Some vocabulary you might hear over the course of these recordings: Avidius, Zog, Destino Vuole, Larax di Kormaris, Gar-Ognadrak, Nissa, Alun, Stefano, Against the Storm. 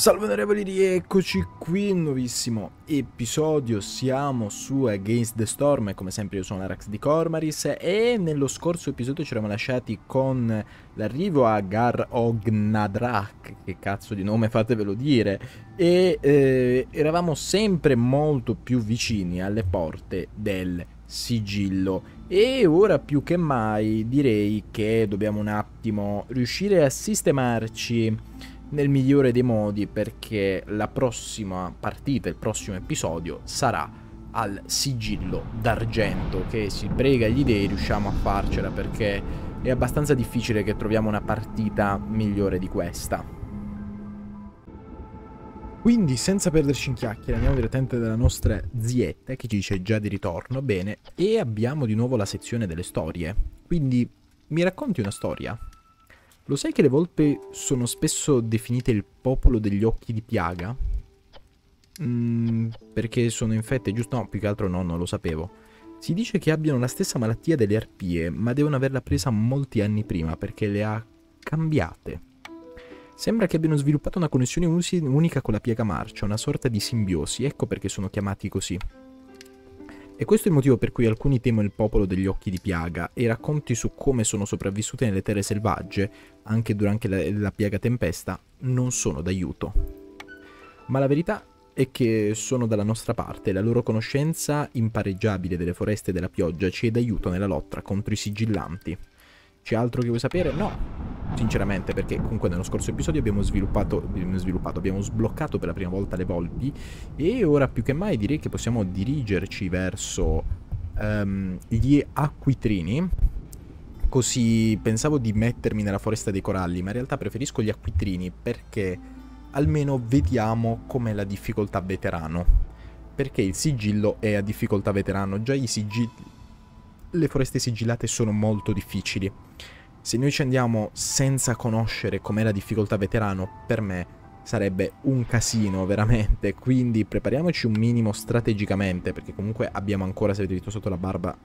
Salve onorevoli, rieccoci qui, un nuovissimo episodio, siamo su Against the Storm e come sempre io sono Larax di Kormaris e nello scorso episodio ci eravamo lasciati con l'arrivo a Gar-Ognadrak, che cazzo di nome, fatevelo dire, e eravamo sempre molto più vicini alle porte del sigillo e ora più che mai direi che dobbiamo un attimo riuscire a sistemarci nel migliore dei modi, perché la prossima partita, il prossimo episodio sarà al sigillo d'argento, che si prega gli dei riusciamo a farcela, perché è abbastanza difficile che troviamo una partita migliore di questa. Quindi senza perderci in chiacchiere andiamo direttamente dalla nostra zietta che ci dice già di ritorno, bene, e abbiamo di nuovo la sezione delle storie. Quindi mi racconti una storia? Lo sai che le volpi sono spesso definite il popolo degli occhi di piaga? Perché sono infette, giusto? No, più che altro no, non lo sapevo. Si dice che abbiano la stessa malattia delle arpie, ma devono averla presa molti anni prima perché le ha cambiate. Sembra che abbiano sviluppato una connessione unica con la piaga marcia, una sorta di simbiosi, ecco perché sono chiamati così. E questo è il motivo per cui alcuni temono il popolo degli occhi di piaga e racconti su come sono sopravvissuti nelle terre selvagge, anche durante la piaga tempesta, non sono d'aiuto. Ma la verità è che sono dalla nostra parte, la loro conoscenza impareggiabile delle foreste e della pioggia ci è d'aiuto nella lotta contro i sigillanti. C'è altro che vuoi sapere? No, sinceramente, perché comunque nello scorso episodio abbiamo sbloccato per la prima volta le volpi e ora più che mai direi che possiamo dirigerci verso gli acquitrini. Così pensavo di mettermi nella foresta dei coralli, ma in realtà preferisco gli acquitrini perché almeno vediamo com'è la difficoltà veterano, perché il sigillo è a difficoltà veterano, già le foreste sigillate sono molto difficili. Se noi ci andiamo senza conoscere com'è la difficoltà veterano, per me sarebbe un casino veramente, quindi prepariamoci un minimo strategicamente, perché comunque abbiamo ancora, se avete visto sotto la barba,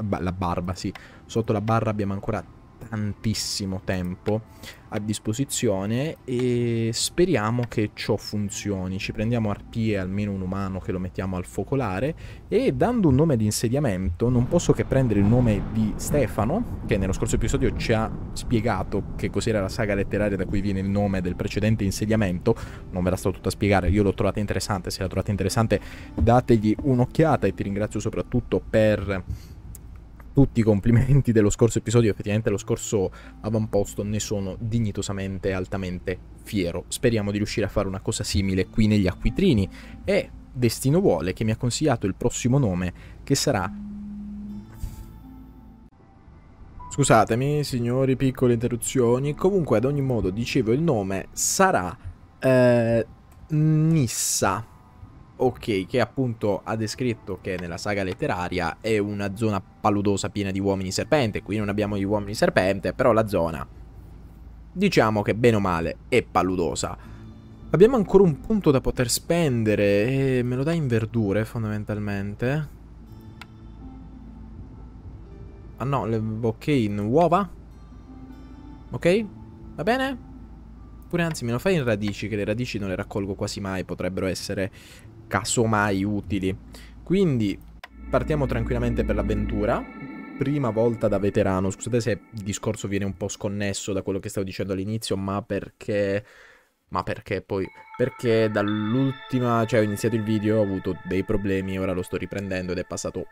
sotto la barra abbiamo ancora tantissimo tempo a disposizione e speriamo che ciò funzioni. Ci prendiamo arpie, almeno un umano che lo mettiamo al focolare, e dando un nome di insediamento non posso che prendere il nome di Stefano, che nello scorso episodio ci ha spiegato che cos'era la saga letteraria da cui viene il nome del precedente insediamento. Non ve la sto tutta a spiegare, io l'ho trovata interessante, se la trovate interessante dategli un'occhiata, e ti ringrazio soprattutto per tutti i complimenti dello scorso episodio. Effettivamente lo scorso avamposto ne sono dignitosamente altamente fiero. Speriamo di riuscire a fare una cosa simile qui negli acquitrini, e Destino Vuole che mi ha consigliato il prossimo nome, che sarà... Scusatemi signori, piccole interruzioni. Comunque ad ogni modo, dicevo, il nome sarà Nissa. Ok, che appunto ha descritto che nella saga letteraria è una zona paludosa piena di uomini serpente. Qui non abbiamo gli uomini serpente, però la zona, diciamo che bene o male, è paludosa. Abbiamo ancora un punto da poter spendere e me lo dai in verdure fondamentalmente. Ah no, ok, in uova. Ok, va bene. Pure anzi me lo fai in radici, che le radici non le raccolgo quasi mai, potrebbero essere casomai utili. Quindi partiamo tranquillamente per l'avventura. Prima volta da veterano. Scusate se il discorso viene un po' sconnesso da quello che stavo dicendo all'inizio, ma perché... Perché dall'ultima... Cioè, ho iniziato il video, ho avuto dei problemi, ora lo sto riprendendo ed è passato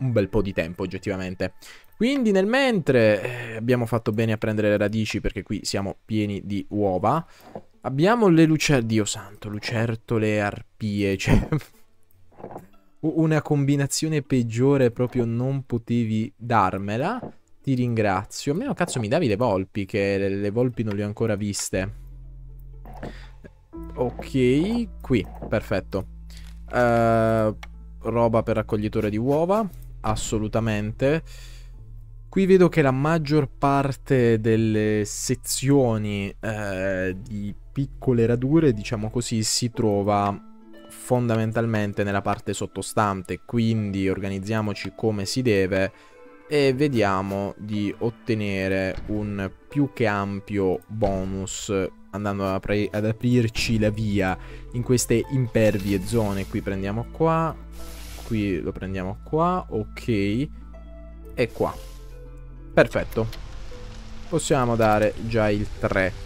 un bel po' di tempo oggettivamente. Quindi nel mentre abbiamo fatto bene a prendere le radici, perché qui siamo pieni di uova. Abbiamo le lucertole, Dio santo, lucertole, arpie, cioè una combinazione peggiore proprio non potevi darmela. Ti ringrazio. Almeno cazzo mi davi le volpi, che le volpi non le ho ancora viste. Ok, qui, perfetto. Roba per raccoglitore di uova, assolutamente. Qui vedo che la maggior parte delle sezioni di piccole radure, diciamo così, si trova fondamentalmente nella parte sottostante, quindi organizziamoci come si deve e vediamo di ottenere un più che ampio bonus andando ad aprirci la via in queste impervie zone. Qui prendiamo qua, qui lo prendiamo qua, ok, e qua. Perfetto, possiamo dare già il 3.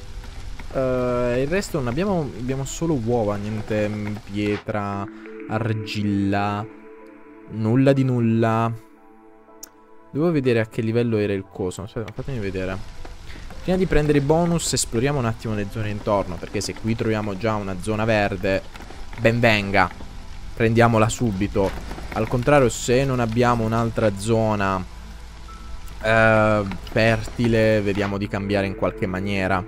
Il resto non abbiamo, solo uova, niente pietra, argilla, nulla di nulla. Devo vedere a che livello era il coso. Aspetta, fatemi vedere. Prima di prendere i bonus esploriamo un attimo le zone intorno, perché se qui troviamo già una zona verde, ben venga, prendiamola subito. Al contrario, se non abbiamo un'altra zona fertile, vediamo di cambiare in qualche maniera.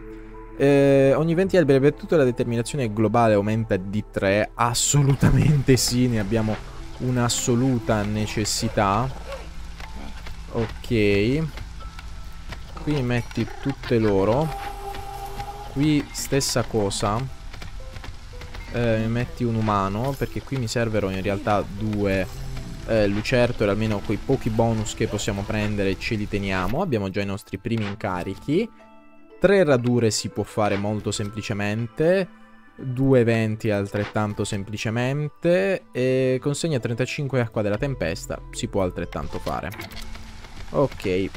Ogni 20 alberi per tutto la determinazione globale aumenta di 3. Assolutamente sì, ne abbiamo un'assoluta necessità. Ok, qui metti tutte loro. Qui stessa cosa, metti un umano, perché qui mi servono in realtà due lucertole. Almeno quei pochi bonus che possiamo prendere ce li teniamo. Abbiamo già i nostri primi incarichi. 3 radure si può fare molto semplicemente, 2 eventi altrettanto semplicemente, e consegna 35 acqua della tempesta si può altrettanto fare. Ok,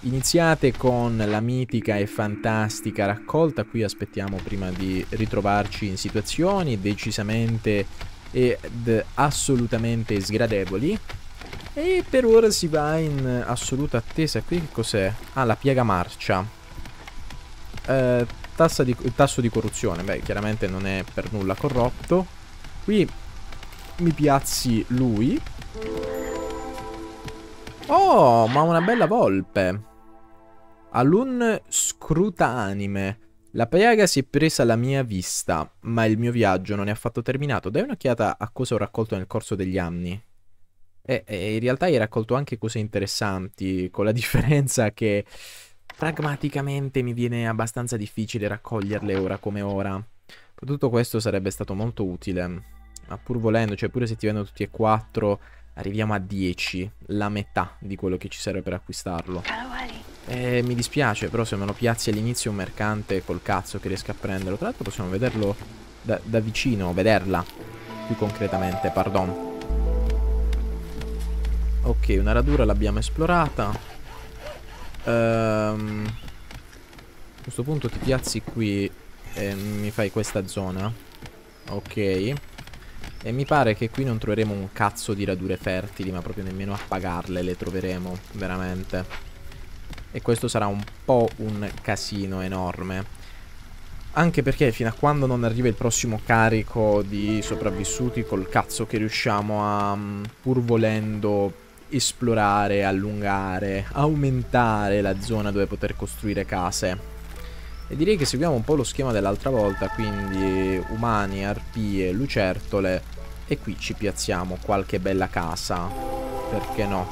iniziate con la mitica e fantastica raccolta. Qui aspettiamo prima di ritrovarci in situazioni decisamente ed assolutamente sgradevoli. E per ora si va in assoluta attesa. Qui che cos'è? Ah, la piega marcia. Tasso di corruzione. Beh, chiaramente non è per nulla corrotto. Qui mi piazzi lui. Oh, ma una bella volpe. Alun scruta anime. La piaga si è presa alla mia vista, ma il mio viaggio non è affatto terminato. Dai un'occhiata a cosa ho raccolto nel corso degli anni. E in realtà hai raccolto anche cose interessanti, con la differenza che pragmaticamente mi viene abbastanza difficile raccoglierle ora come ora. Tutto questo sarebbe stato molto utile, ma pur volendo, cioè pure se ti vendono tutti e 4... Arriviamo a 10, la metà di quello che ci serve per acquistarlo. Mi dispiace, però se me lo piazzi all'inizio un mercante, col cazzo che riesca a prenderlo. Tra l'altro possiamo vederlo da vicino, vederla più concretamente, pardon. Ok, una radura l'abbiamo esplorata. A questo punto ti piazzi qui e mi fai questa zona. Ok. E mi pare che qui non troveremo un cazzo di radure fertili, ma proprio nemmeno a pagarle le troveremo, veramente. E questo sarà un po' un casino enorme. Anche perché fino a quando non arriva il prossimo carico di sopravvissuti, col cazzo che riusciamo a, pur volendo, esplorare, allungare, aumentare la zona dove poter costruire case. E direi che seguiamo un po' lo schema dell'altra volta, quindi umani, arpie, lucertole, e qui ci piazziamo qualche bella casa, perché no?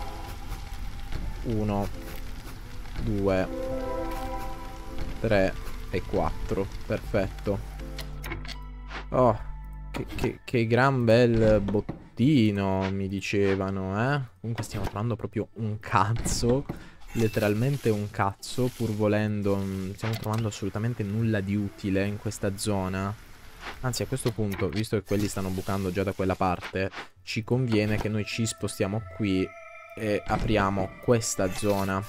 1, 2, 3 e 4, perfetto. Oh, che gran bel bottino, mi dicevano, eh? Comunque stiamo trovando proprio un cazzo. Letteralmente un cazzo, pur volendo. Non stiamo trovando assolutamente nulla di utile in questa zona. Anzi, a questo punto, visto che quelli stanno bucando già da quella parte, ci conviene che noi ci spostiamo qui e apriamo questa zona.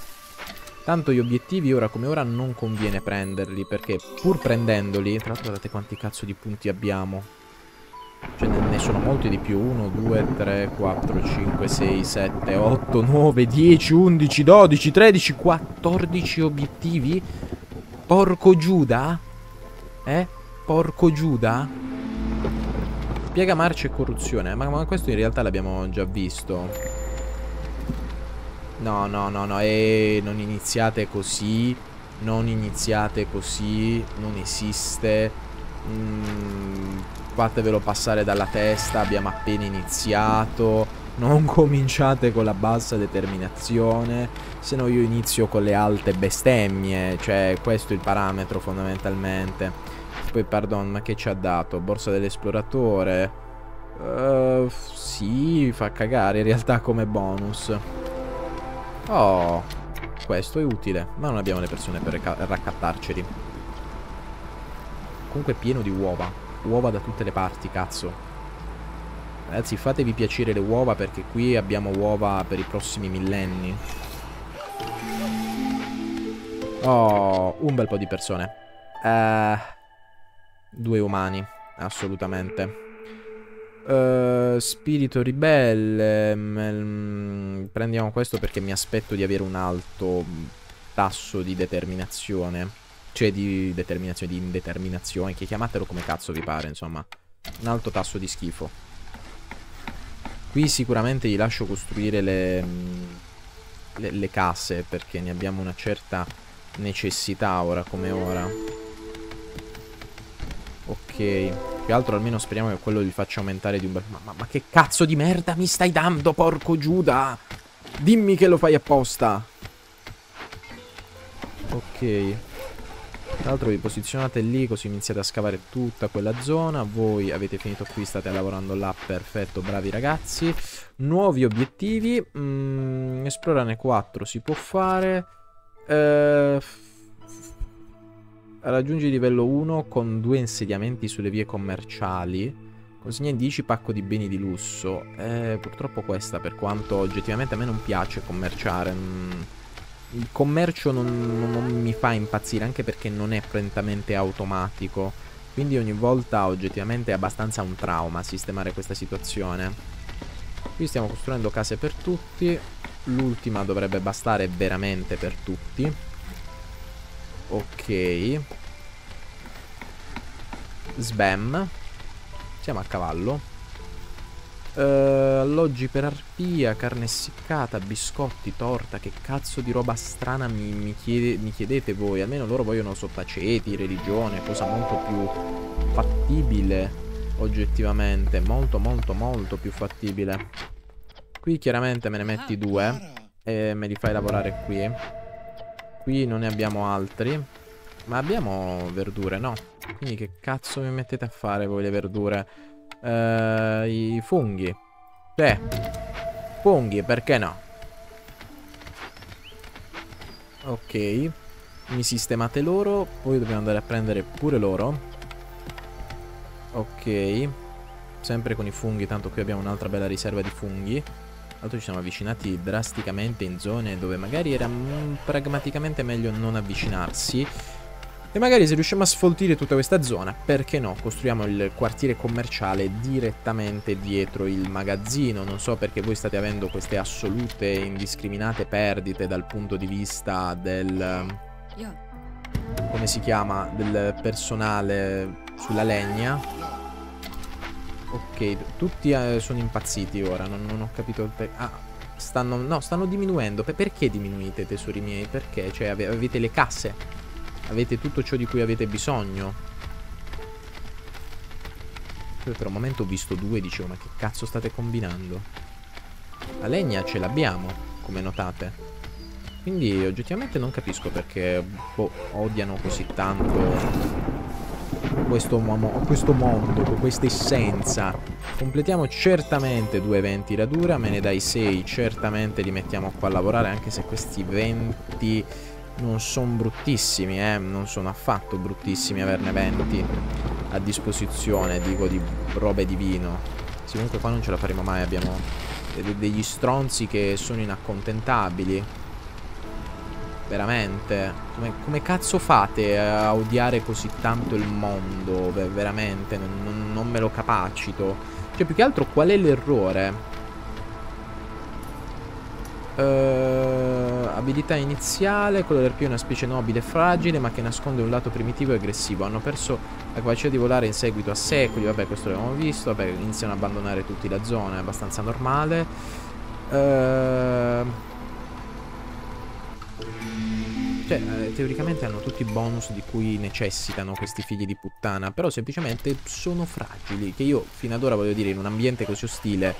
Tanto gli obiettivi ora come ora non conviene prenderli, perché pur prendendoli... Tra l'altro guardate quanti cazzo di punti abbiamo. Cioè ne sono molti di più. 1, 2, 3, 4, 5, 6, 7, 8, 9, 10, 11, 12, 13, 14 obiettivi. Porco Giuda. Porco Giuda. Piega marcia e corruzione. Ma questo in realtà l'abbiamo già visto. No, no, no, no. Non iniziate così. Non iniziate così. Non esiste. Fatevelo passare dalla testa, abbiamo appena iniziato. Non cominciate con la bassa determinazione, se no io inizio con le alte bestemmie. Cioè, questo è il parametro fondamentalmente. Poi, pardon, ma che ci ha dato? Borsa dell'esploratore. Sì, fa cagare in realtà come bonus. Oh, questo è utile. Ma non abbiamo le persone per raccattarceli. Comunque è pieno di uova. Uova da tutte le parti, cazzo. Ragazzi, fatevi piacere le uova, perché qui abbiamo uova per i prossimi millenni. Oh, un bel po' di persone. Due umani, assolutamente. Spirito ribelle. Prendiamo questo perché mi aspetto di avere un alto tasso di determinazione. Cioè di determinazione, di indeterminazione, che chiamatelo come cazzo vi pare, insomma. Un alto tasso di schifo. Qui sicuramente gli lascio costruire le case, perché ne abbiamo una certa necessità ora come ora. Ok. Più altro almeno speriamo che quello li faccia aumentare di un bel... Ma che cazzo di merda mi stai dando, porco Giuda? Dimmi che lo fai apposta. Ok. Tra l'altro vi posizionate lì, così iniziate a scavare tutta quella zona. Voi avete finito qui, state lavorando là. Perfetto, bravi ragazzi. Nuovi obiettivi. Esplorarne 4 si può fare. Raggiungi livello 1 con 2 insediamenti sulle vie commerciali. Consegna 10 pacco di beni di lusso. Purtroppo questa, per quanto oggettivamente a me non piace commerciare. Il commercio non mi fa impazzire, anche perché non è prettamente automatico. Quindi ogni volta oggettivamente è abbastanza un trauma sistemare questa situazione. Qui stiamo costruendo case per tutti. L'ultima dovrebbe bastare veramente per tutti. Ok. Sbam. Siamo a cavallo. Alloggi per arpia, carne essiccata, biscotti, torta. Che cazzo di roba strana mi chiedete voi? Almeno loro vogliono sottaceti, religione, cosa molto più fattibile oggettivamente. Molto molto molto più fattibile. Qui chiaramente me ne metti 2 e me li fai lavorare qui. Qui non ne abbiamo altri. Ma abbiamo verdure, no? Quindi che cazzo mi mettete a fare voi le verdure? I funghi. Beh, funghi, perché no? Ok. Mi sistemate loro. Poi dobbiamo andare a prendere pure loro. Ok. Sempre con i funghi, tanto qui abbiamo un'altra bella riserva di funghi. Ci siamo avvicinati drasticamente in zone dove magari era pragmaticamente meglio non avvicinarsi. E magari se riusciamo a sfoltire tutta questa zona, perché no? Costruiamo il quartiere commerciale direttamente dietro il magazzino. Non so perché voi state avendo queste assolute indiscriminate perdite dal punto di vista del... come si chiama? Del personale sulla legna. Ok, tutti sono impazziti ora, non ho capito il stanno diminuendo. Perché diminuite, tesori miei? Perché? Cioè avete le casse, avete tutto ciò di cui avete bisogno. Poi per un momento ho visto 2 e dicevo, ma che cazzo state combinando? La legna ce l'abbiamo, come notate. Quindi oggettivamente non capisco perché odiano così tanto questo mondo, questa essenza. Completiamo certamente 2 eventi radura. Me ne dai 6, certamente li mettiamo qua a lavorare. Anche se questi 20 non sono bruttissimi, non sono affatto bruttissimi averne 20 a disposizione, dico, di robe di vino. Sì, comunque qua non ce la faremo mai. Abbiamo degli stronzi che sono inaccontentabili. Veramente. Come cazzo fate a odiare così tanto il mondo? Beh, veramente non me lo capacito. Cioè, più che altro qual è l'errore? Abilità iniziale. Quello del più è una specie nobile e fragile, ma che nasconde un lato primitivo e aggressivo. Hanno perso la capacità di volare in seguito a secoli. Vabbè, questo l'abbiamo visto. Vabbè, iniziano ad abbandonare tutti la zona. È abbastanza normale. Cioè, teoricamente hanno tutti i bonus di cui necessitano questi figli di puttana, però semplicemente sono fragili. Che io fino ad ora, voglio dire, in un ambiente così ostile,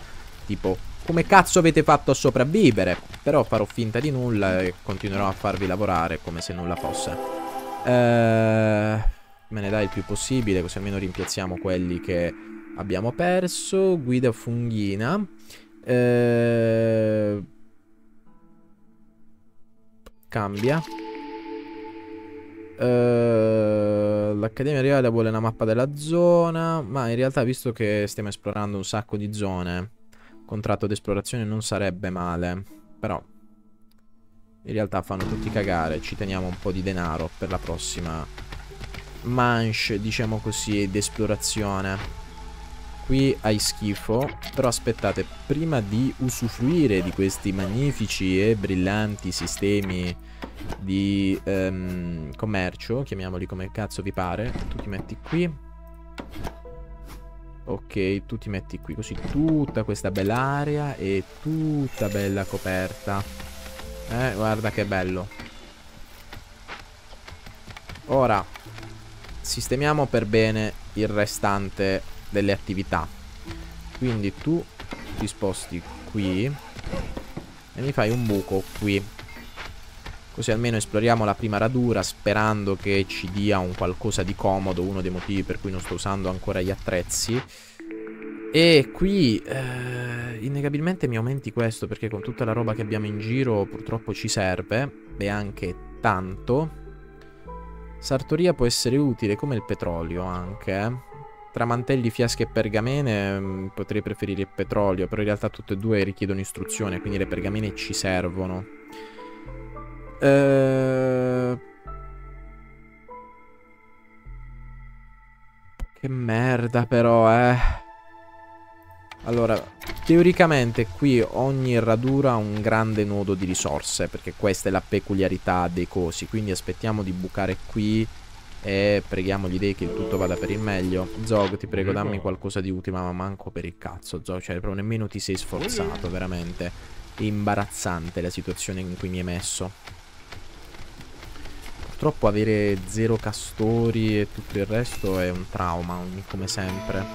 tipo, come cazzo avete fatto a sopravvivere? Però farò finta di nulla e continuerò a farvi lavorare come se nulla fosse. Me ne dai il più possibile, così almeno rimpiazziamo quelli che abbiamo perso. Guida funghina. Cambia. L'Accademia Rivale vuole una mappa della zona, ma in realtà visto che stiamo esplorando un sacco di zone, contratto di esplorazione non sarebbe male. Però in realtà fanno tutti cagare. Ci teniamo un po' di denaro per la prossima manche, diciamo così, di esplorazione. Qui hai schifo, però aspettate, prima di usufruire di questi magnifici e brillanti sistemi di commercio, chiamiamoli come cazzo vi pare, tu ti metti qui. Ok, tu ti metti qui, così tutta questa bella area è tutta bella coperta. Guarda che bello. Ora sistemiamo per bene il restante delle attività. Quindi tu ti sposti qui e mi fai un buco qui, così almeno esploriamo la prima radura, sperando che ci dia un qualcosa di comodo, uno dei motivi per cui non sto usando ancora gli attrezzi. E qui innegabilmente mi aumenti questo, perché con tutta la roba che abbiamo in giro purtroppo ci serve, e anche tanto. Sartoria può essere utile, come il petrolio anche. Tra mantelli, fiasche e pergamene potrei preferire il petrolio, però in realtà tutte e due richiedono istruzione, quindi le pergamene ci servono. Che merda però, Allora, teoricamente qui ogni radura ha un grande nodo di risorse, perché questa è la peculiarità dei cosi. Quindi aspettiamo di bucare qui e preghiamo gli dei che il tutto vada per il meglio. Zog, ti prego, dammi qualcosa di utile. Ma manco per il cazzo, Zog, cioè proprio nemmeno ti sei sforzato, veramente. È imbarazzante la situazione in cui mi hai messo. Purtroppo avere zero castori e tutto il resto è un trauma, come sempre.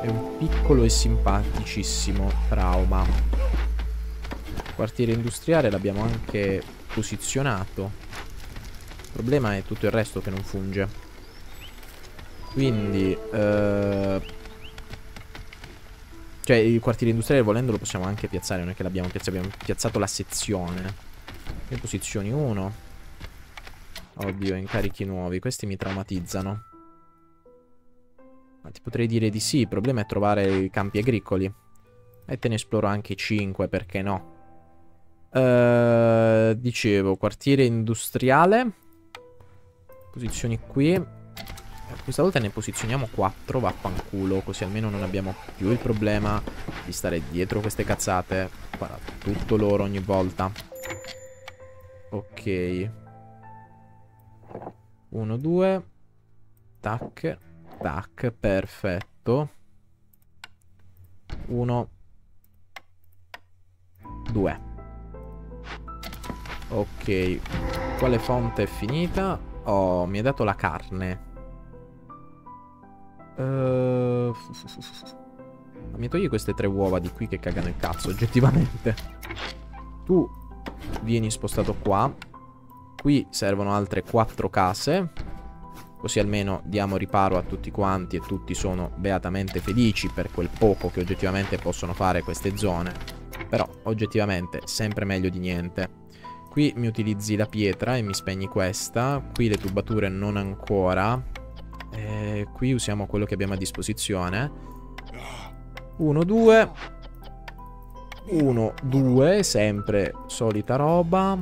È un piccolo e simpaticissimo trauma. Il quartiere industriale l'abbiamo anche posizionato. Il problema è tutto il resto che non funge. Quindi cioè il quartiere industriale, volendo, lo possiamo anche piazzare. Non è che l'abbiamo piazzato, abbiamo piazzato la sezione. Le posizioni 1. Oddio, incarichi nuovi. Questi mi traumatizzano. Ma ti potrei dire di sì. Il problema è trovare i campi agricoli. E te ne esploro anche 5, perché no? Dicevo, quartiere industriale. Posizioni qui. Questa volta ne posizioniamo 4, vaffanculo. Così almeno non abbiamo più il problema di stare dietro queste cazzate. Guarda, tutto loro ogni volta. Ok. 1, 2. Tac, tac, perfetto. 1, 2. Ok. Quale fonte è finita? Oh, mi ha dato la carne. Mi togli queste 3 uova di qui che cagano il cazzo, oggettivamente. Tu vieni spostato qua. Qui servono altre 4 case, così almeno diamo riparo a tutti quanti e tutti sono beatamente felici per quel poco che oggettivamente possono fare queste zone. Però oggettivamente sempre meglio di niente. Qui mi utilizzi la pietra e mi spegni questa. Qui le tubature non ancora. E qui usiamo quello che abbiamo a disposizione. 1, 2... 1, 2, sempre solita roba.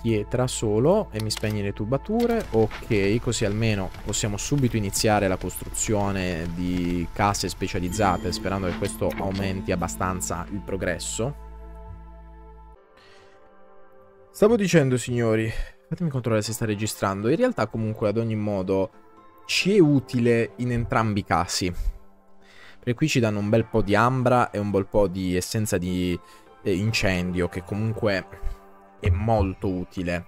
Pietra solo, e mi spegni le tubature. Ok, così almeno possiamo subito iniziare la costruzione di case specializzate, sperando che questo aumenti abbastanza il progresso. Stavo dicendo, signori, fatemi controllare se sta registrando. In realtà comunque ad ogni modo ci è utile in entrambi i casi, perché qui ci danno un bel po' di ambra e un bel po' di essenza di incendio, che comunque è molto utile.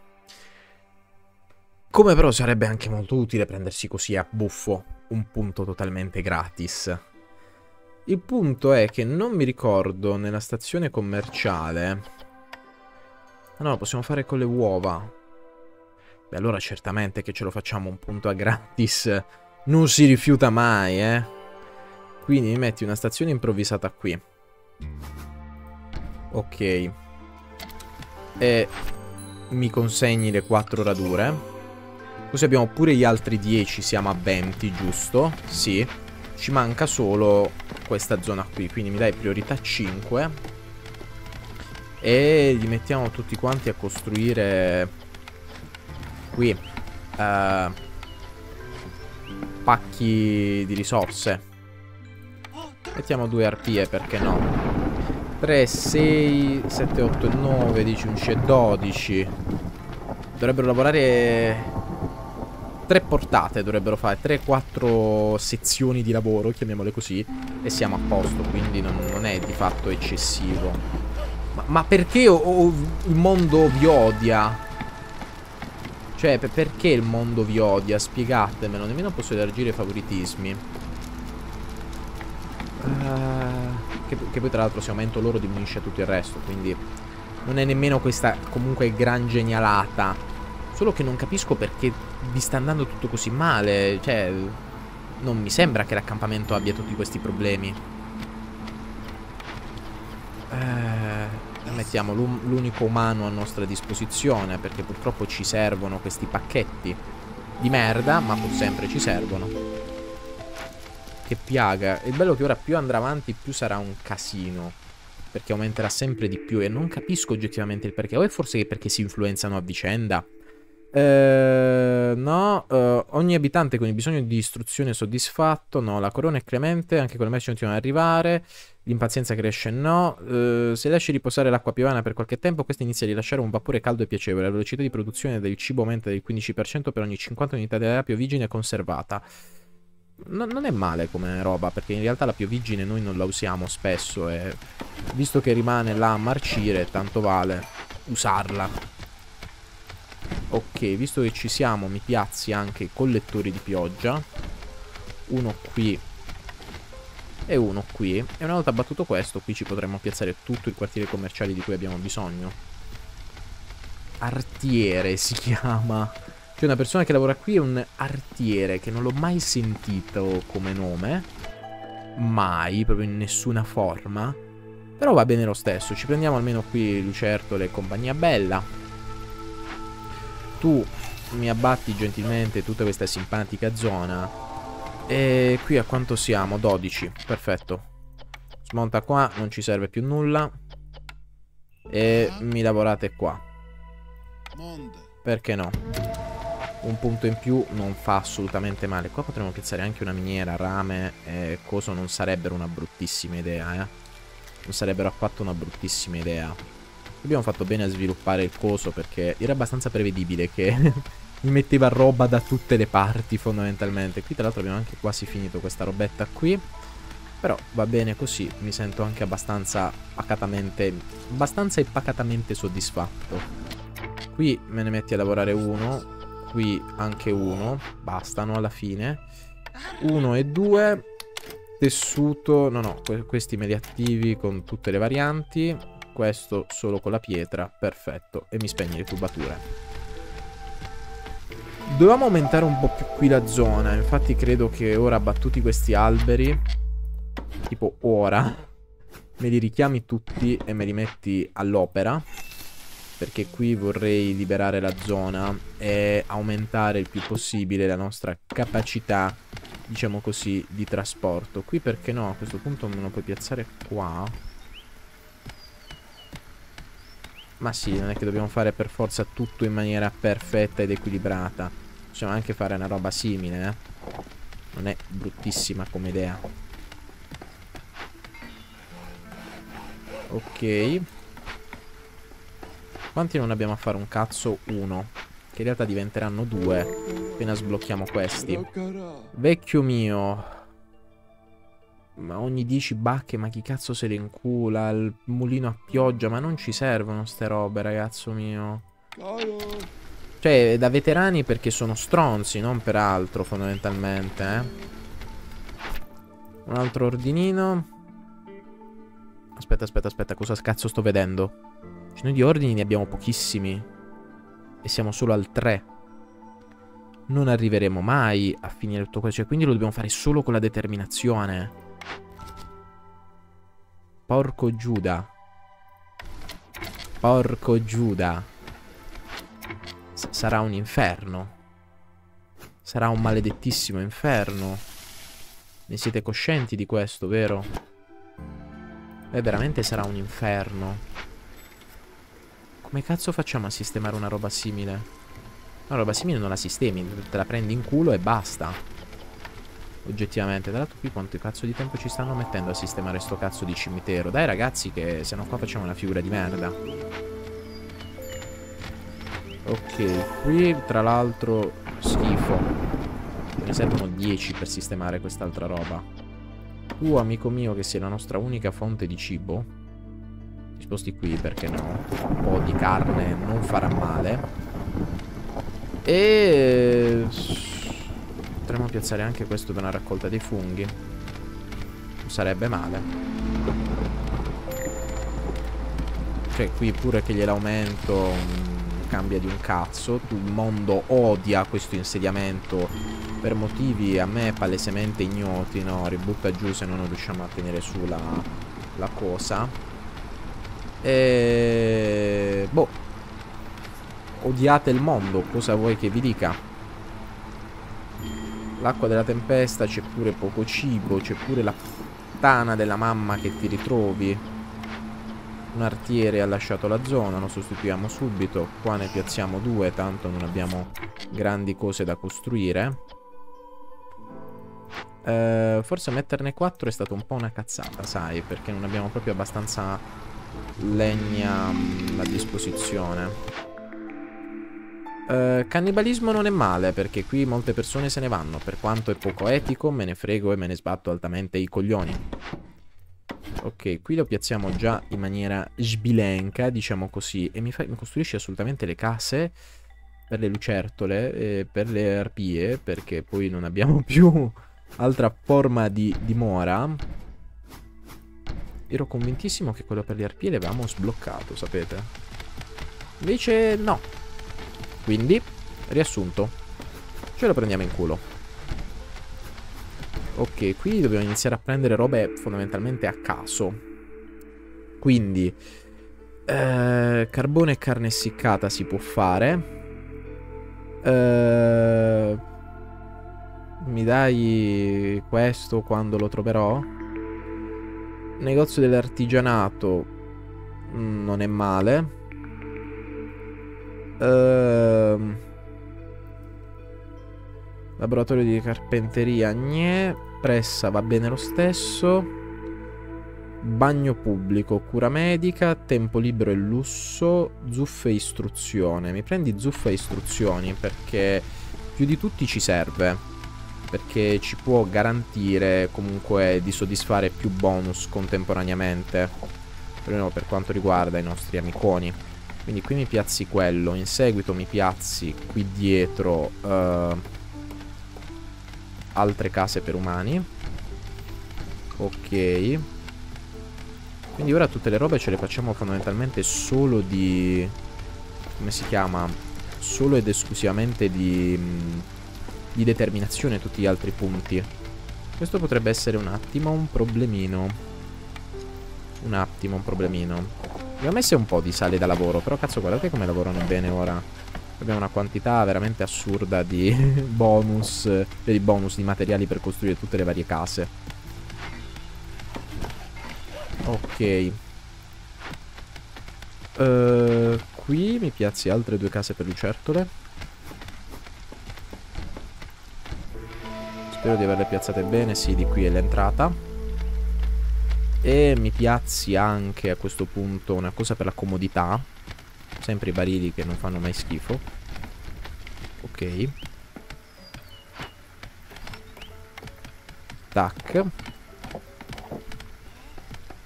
Come però sarebbe anche molto utile prendersi così a buffo un punto totalmente gratis. Il punto è che non mi ricordo nella stazione commerciale. No, possiamo fare con le uova. Beh, allora certamente che ce lo facciamo un punto a gratis. Non si rifiuta mai, Quindi mi metti una stazione improvvisata qui. Ok. e mi consegni le 4 radure. Così abbiamo pure gli altri 10, siamo a 20, giusto? Sì. Ci manca solo questa zona qui, quindi mi dai priorità 5. E li mettiamo tutti quanti a costruire qui pacchi di risorse. Mettiamo 2 arpie, perché no? 3, 6, 7, 8, 9, 10, 11 e 12. Dovrebbero lavorare... 3 portate dovrebbero fare, 3-4 sezioni di lavoro, chiamiamole così, e siamo a posto, quindi non è di fatto eccessivo. Ma perché il mondo vi odia? Cioè, perché il mondo vi odia? Spiegatemelo, nemmeno posso elargire favoritismi. Che poi tra l'altro se aumento loro diminuisce tutto il resto, quindi non è nemmeno questa comunque gran genialata. Solo che non capisco perché vi sta andando tutto così male. Cioè, non mi sembra che l'accampamento abbia tutti questi problemi. Mettiamo l'unico umano a nostra disposizione, perché purtroppo ci servono questi pacchetti di merda, ma pur sempre ci servono. Che piaga. Il bello è che ora più andrà avanti più sarà un casino, perché aumenterà sempre di più. E non capisco oggettivamente il perché. O è forse perché si influenzano a vicenda? No, ogni abitante con il bisogno di istruzione soddisfatto. No, la corona è clemente, anche con le merci continuano ad arrivare. L'impazienza cresce, no. Se lasci riposare l'acqua piovana per qualche tempo, questa inizia a rilasciare un vapore caldo e piacevole. La velocità di produzione del cibo aumenta del 15% per ogni 50 unità di area piovigine conservata. Non è male come roba, perché in realtà la piovigine noi non la usiamo spesso, e visto che rimane là a marcire, tanto vale usarla. Ok, visto che ci siamo, mi piazzi anche i collettori di pioggia. Uno qui e uno qui. E una volta abbattuto questo, qui ci potremmo piazzare tutto il quartiere commerciale di cui abbiamo bisogno. Artiere si chiama. C'è una persona che lavora qui, è un artiere, che non l'ho mai sentito come nome. Mai, proprio in nessuna forma. Però va bene lo stesso, ci prendiamo almeno qui lucertole e compagnia bella. Tu mi abbatti gentilmente tutta questa simpatica zona. E qui a quanto siamo? 12, perfetto. Smonta qua, non ci serve più nulla. E mi lavorate qua. Perché no? Un punto in più non fa assolutamente male. Qua potremmo piazzare anche una miniera, rame e coso. Non sarebbero una bruttissima idea, Non sarebbero affatto una bruttissima idea. Abbiamo fatto bene a sviluppare il coso, perché era abbastanza prevedibile che mi metteva roba da tutte le parti fondamentalmente. Qui tra l'altro abbiamo anche quasi finito questa robetta qui, però va bene così, mi sento anche abbastanza e pacatamente soddisfatto. Qui me ne metti a lavorare uno, qui anche uno, bastano alla fine. 1 e 2, tessuto, no, questi me li attivi con tutte le varianti. Questo solo con la pietra, perfetto. E mi spegni le tubature. Dovevamo aumentare un po' più qui la zona. Infatti credo che ora, abbattuti questi alberi, tipo ora, me li richiami tutti e me li metti all'opera, perché qui vorrei liberare la zona e aumentare il più possibile la nostra capacità, diciamo così, di trasporto. Qui perché no? A questo punto me lo puoi piazzare qua. Ma sì, non è che dobbiamo fare per forza tutto in maniera perfetta ed equilibrata. Possiamo anche fare una roba simile, Non è bruttissima come idea. Ok. Quanti non abbiamo a fare un cazzo? 1. Che in realtà diventeranno 2 appena sblocchiamo questi. Vecchio mio. Ma ogni 10 bacche, ma chi cazzo se le incula? Il mulino a pioggia, ma non ci servono ste robe, ragazzo mio. Cioè, da veterani, perché sono stronzi, non per altro, fondamentalmente, Un altro ordinino. Aspetta, cosa cazzo sto vedendo? Cioè, noi di ordini ne abbiamo pochissimi e siamo solo al 3. Non arriveremo mai a finire tutto questo, cioè, quindi lo dobbiamo fare solo con la determinazione. Porco Giuda. Porco Giuda. Sarà un inferno. Sarà un maledettissimo inferno. Ne siete coscienti di questo, vero? Beh, veramente sarà un inferno. Come cazzo facciamo a sistemare una roba simile? Una roba simile non la sistemi, te la prendi in culo e basta. Oggettivamente, tra l'altro qui quanto cazzo di tempo ci stanno mettendo a sistemare sto cazzo di cimitero. Dai ragazzi, che se no qua facciamo una figura di merda. Ok, qui tra l'altro schifo. Ne servono 10 per sistemare quest'altra roba. Tu, amico mio, che sei la nostra unica fonte di cibo, ti sposti qui, perché no? Un po' di carne non farà male. E... potremmo piazzare anche questo per una raccolta dei funghi. Non sarebbe male. Cioè qui pure che gliel'aumento cambia di un cazzo. Il mondo odia questo insediamento per motivi a me palesemente ignoti, no? Ributta giù se non riusciamo a tenere su la cosa. E... boh, odiate il mondo, cosa vuoi che vi dica? L'acqua della tempesta, c'è pure poco cibo, c'è pure la puttana della mamma che ti ritrovi. Un artiere ha lasciato la zona, lo sostituiamo subito. Qua ne piazziamo 2, tanto non abbiamo grandi cose da costruire. Forse metterne 4 è stata un po' una cazzata, sai, perché non abbiamo proprio abbastanza legna a disposizione. Cannibalismo non è male, perché qui molte persone se ne vanno. Per quanto è poco etico, me ne frego e me ne sbatto altamente i coglioni. Ok, qui lo piazziamo già in maniera sbilenca, diciamo così. E mi costruisce assolutamente le case per le lucertole e per le arpie, perché poi non abbiamo più altra forma di dimora. Ero convintissimo che quello per le arpie l'avevamo sbloccato, sapete. Invece no. Quindi, riassunto, ce lo prendiamo in culo. Ok, qui dobbiamo iniziare a prendere robe fondamentalmente a caso. Quindi, carbone e carne essiccata si può fare. Mi dai questo quando lo troverò? Negozio dell'artigianato non è male. Laboratorio di carpenteria, gnè. Pressa va bene lo stesso. Bagno pubblico, cura medica, tempo libero e lusso, zuffe e istruzione. Mi prendi zuffe e istruzioni, perché più di tutti ci serve, perché ci può garantire comunque di soddisfare più bonus contemporaneamente, perlomeno per quanto riguarda i nostri amiconi. Quindi qui mi piazzi quello, in seguito mi piazzi qui dietro altre case per umani. Ok. Quindi ora tutte le robe ce le facciamo fondamentalmente solo di... come si chiama? Solo ed esclusivamente di determinazione, tutti gli altri punti. Questo potrebbe essere un attimo un problemino. Un attimo un problemino. Abbiamo messo un po' di sale da lavoro, però cazzo guardate come lavorano bene ora. Abbiamo una quantità veramente assurda di bonus, di materiali per costruire tutte le varie case. Ok. Qui mi piazzi altre 2 case per lucertole. Spero di averle piazzate bene, sì, di qui è l'entrata. E mi piazzi anche a questo punto una cosa per la comodità. Sempre i barili che non fanno mai schifo. Ok. Tac.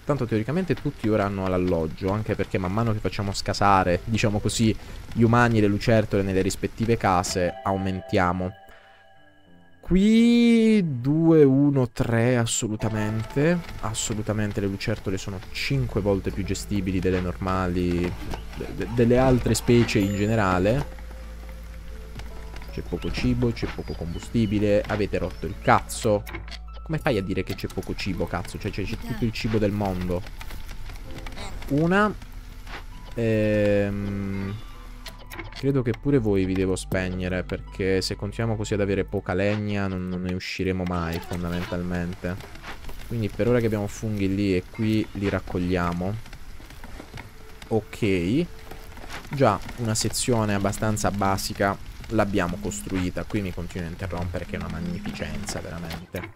Tanto teoricamente tutti ora hanno l'alloggio, anche perché man mano che facciamo scasare, diciamo così, gli umani e le lucertole nelle rispettive case, aumentiamo. Qui 2, 1, 3 assolutamente. Assolutamente le lucertole sono 5 volte più gestibili delle normali, delle altre specie in generale. C'è poco cibo, c'è poco combustibile. Avete rotto il cazzo. Come fai a dire che c'è poco cibo, cazzo? Cioè c'è tutto il cibo del mondo. Una Credo che pure voi vi devo spegnere, perché se continuiamo così ad avere poca legna non ne usciremo mai fondamentalmente. Quindi per ora che abbiamo funghi lì e qui li raccogliamo. Ok. Già una sezione abbastanza basica l'abbiamo costruita. Qui mi continuo a interrompere, che è una magnificenza veramente.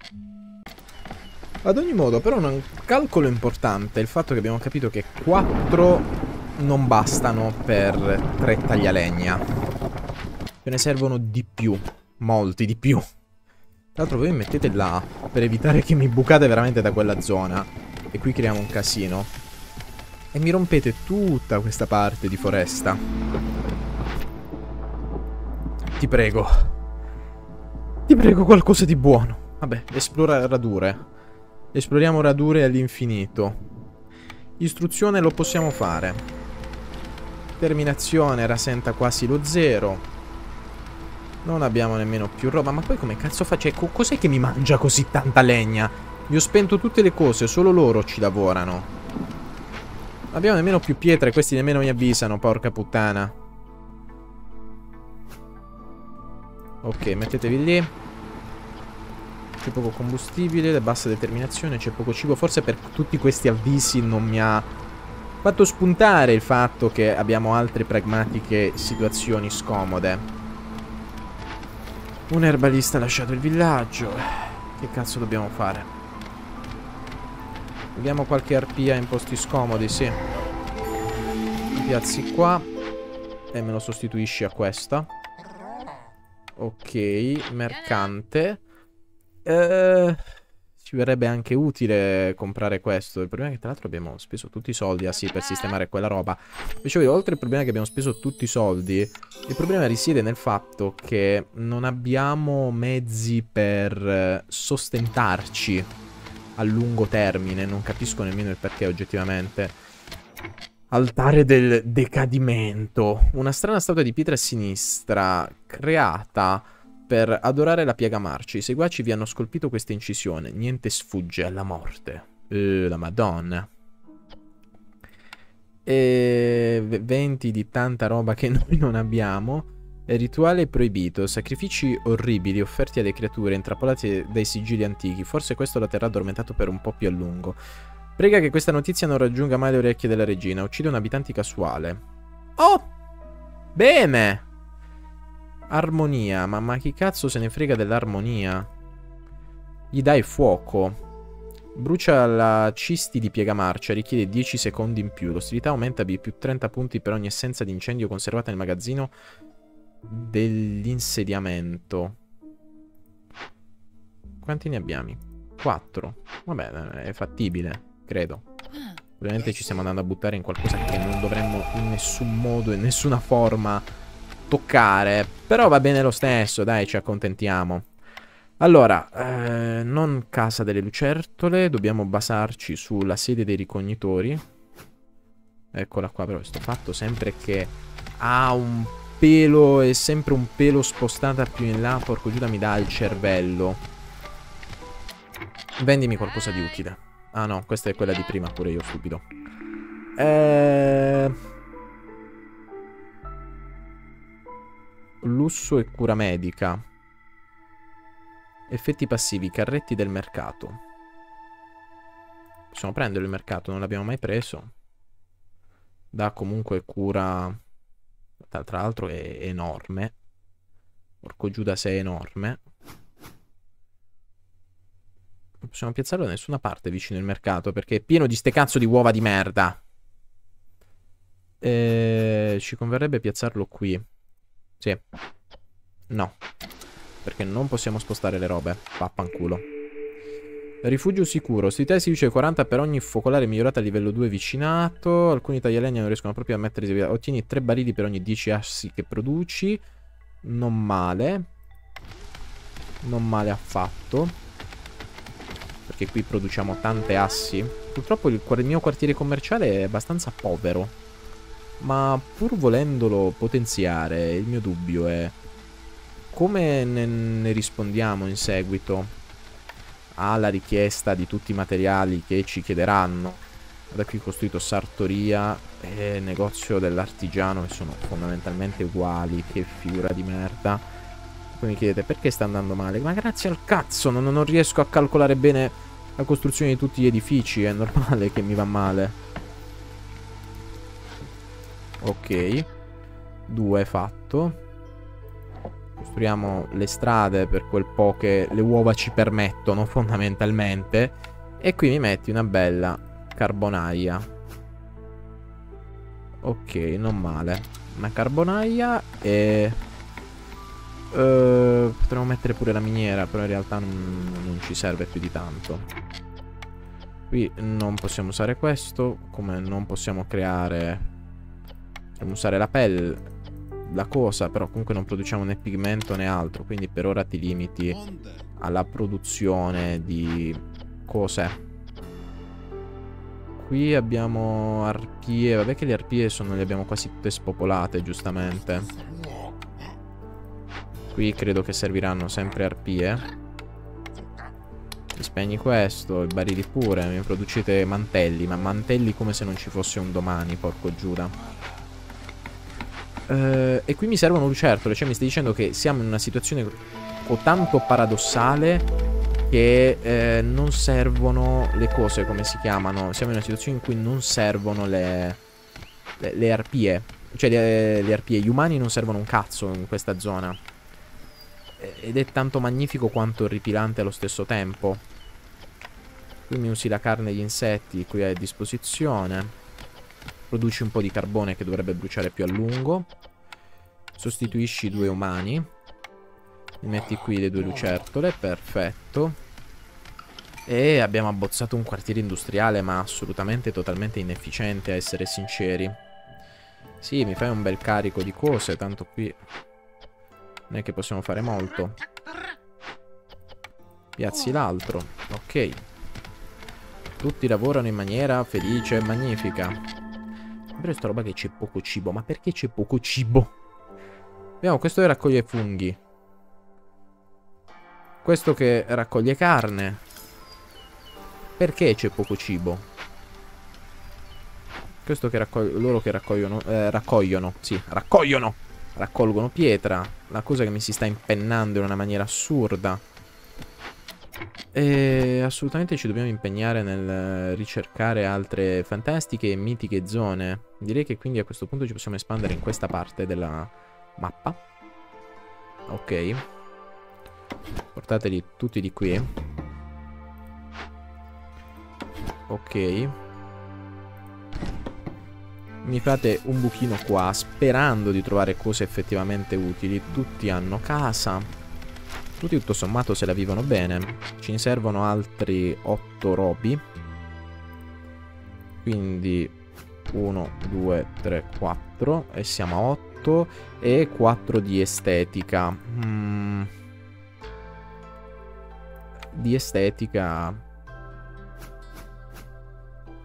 Ad ogni modo, però, un calcolo importante è il fatto che abbiamo capito che 4 non bastano per 3 taglialegna. Ce ne servono di più, molti di più. Tra l'altro voi mettete là per evitare che mi bucate veramente da quella zona. E qui creiamo un casino. E mi rompete tutta questa parte di foresta. Ti prego. Ti prego, qualcosa di buono. Vabbè, esplora radure. Esploriamo radure all'infinito. Istruzione lo possiamo fare. Terminazione rasenta quasi lo zero. Non abbiamo nemmeno più roba. Ma poi come cazzo faccio? Cioè, cos'è che mi mangia così tanta legna? Gli ho spento tutte le cose, solo loro ci lavorano. Non abbiamo nemmeno più pietre, questi nemmeno mi avvisano, porca puttana. Ok, mettetevi lì. C'è poco combustibile, bassa determinazione, c'è poco cibo. Forse per tutti questi avvisi non mi ha fatto spuntare il fatto che abbiamo altre pragmatiche situazioni scomode. Un erbalista ha lasciato il villaggio. Che cazzo dobbiamo fare? Abbiamo qualche arpia in posti scomodi, sì. Piazzi qua e me lo sostituisci a questa. Ok, mercante. Ci verrebbe anche utile comprare questo. Il problema è che tra l'altro abbiamo speso tutti i soldi. Ah sì, per sistemare quella roba. Dicevo, oltre al problema che abbiamo speso tutti i soldi, il problema risiede nel fatto che non abbiamo mezzi per sostentarci a lungo termine. Non capisco nemmeno il perché, oggettivamente. Altare del decadimento. Una strana statua di pietra a sinistra, creata per adorare la piaga marcia. I seguaci vi hanno scolpito questa incisione. Niente sfugge alla morte. La madonna. E 20 di tanta roba che noi non abbiamo. Rituale proibito. Sacrifici orribili offerti alle creature intrappolate dai sigilli antichi. Forse questo la terrà addormentato per un po' più a lungo. Prega che questa notizia non raggiunga mai le orecchie della regina. Uccide un abitante casuale. Oh! Bene! Armonia, ma chi cazzo se ne frega dell'armonia? Gli dai fuoco. Brucia la cisti di piegamarcia, richiede 10 secondi in più. L'ostilità aumenta di più 30 punti per ogni essenza di incendio conservata nel magazzino dell'insediamento. Quanti ne abbiamo? 4. Vabbè, è fattibile, credo. Ovviamente ci stiamo andando a buttare in qualcosa che non dovremmo in nessun modo, in nessuna forma toccare, però va bene lo stesso, dai, ci accontentiamo. Allora, non casa delle lucertole, dobbiamo basarci sulla sede dei ricognitori. Eccola qua, però questo fatto sempre che ha un pelo, è sempre un pelo spostata più in là, porco giuda, mi dà il cervello. Vendimi qualcosa di utile. Ah no, questa è quella di prima, pure io stupido. Lusso e cura medica. Effetti passivi. Carretti del mercato. Possiamo prendere il mercato. Non l'abbiamo mai preso. Dà comunque cura. Tra l'altro è enorme. Porco Giuda, se è enorme. Non possiamo piazzarlo da nessuna parte vicino al mercato, perché è pieno di ste cazzo di uova di merda. Ci converrebbe piazzarlo qui. Sì. No. Perché non possiamo spostare le robe. Vaffanculo. Rifugio sicuro. Ostilità si dice 40 per ogni focolare migliorata a livello 2 vicinato. Alcuni taglialegna non riescono proprio a mettere. Ottieni 3 barili per ogni 10 assi che produci. Non male. Non male affatto. Perché qui produciamo tante assi. Purtroppo il mio quartiere commerciale è abbastanza povero. Ma pur volendolo potenziare, il mio dubbio è come ne rispondiamo in seguito alla richiesta di tutti i materiali che ci chiederanno. Da qui costruito sartoria e negozio dell'artigiano, che sono fondamentalmente uguali. Che figura di merda. Poi mi chiedete perché sta andando male. Ma grazie al cazzo, non riesco a calcolare bene la costruzione di tutti gli edifici. È normale che mi va male. Ok, 2 fatto. Costruiamo le strade per quel po' che le uova ci permettono, fondamentalmente. E qui mi metti una bella carbonaia. Ok, non male. Una carbonaia e potremmo mettere pure la miniera, però in realtà non ci serve più di tanto. Qui non possiamo usare questo, come non possiamo creare. Potremmo usare la pelle, la cosa, però comunque non produciamo né pigmento né altro, quindi per ora ti limiti alla produzione di cose. Qui abbiamo arpie, vabbè che le arpie sono, le abbiamo quasi tutte spopolate, giustamente. Qui credo che serviranno sempre arpie. Mi spegni questo, i barili pure, mi producete mantelli, ma mantelli come se non ci fosse un domani, porco Giuda. E qui mi servono lucertole, cioè mi stai dicendo che siamo in una situazione tanto paradossale che non servono le cose, come si chiamano. Siamo in una situazione in cui non servono le arpie. Cioè le arpie, gli umani non servono un cazzo in questa zona. Ed è tanto magnifico quanto orripilante allo stesso tempo. Qui mi usi la carne e gli insetti, qui hai a disposizione. Produci un po' di carbone che dovrebbe bruciare più a lungo. Sostituisci 2 umani. Metti qui le 2 lucertole, perfetto. E abbiamo abbozzato un quartiere industriale, ma assolutamente totalmente inefficiente, a essere sinceri. Sì, mi fai un bel carico di cose, tanto qui non è che possiamo fare molto. Piazzi l'altro, ok. Tutti lavorano in maniera felice e magnifica. Però sta roba che c'è poco cibo, ma perché c'è poco cibo? Vediamo, questo è raccoglie funghi. Questo che raccoglie carne. Perché c'è poco cibo? Questo che raccoglie... Loro che raccogliono... Raccolgono pietra. La cosa che mi si sta impennando in una maniera assurda. E assolutamente ci dobbiamo impegnare nel ricercare altre fantastiche e mitiche zone. Direi che quindi a questo punto ci possiamo espandere in questa parte della mappa. Ok. Portateli tutti di qui. Ok. Mi fate un buchino qua, sperando di trovare cose effettivamente utili. Tutti hanno casa. Tutti tutto sommato se la vivono bene. Ci ne servono altri 8 robi. Quindi 1, 2, 3, 4. E siamo a 8. E 4 di estetica. Di estetica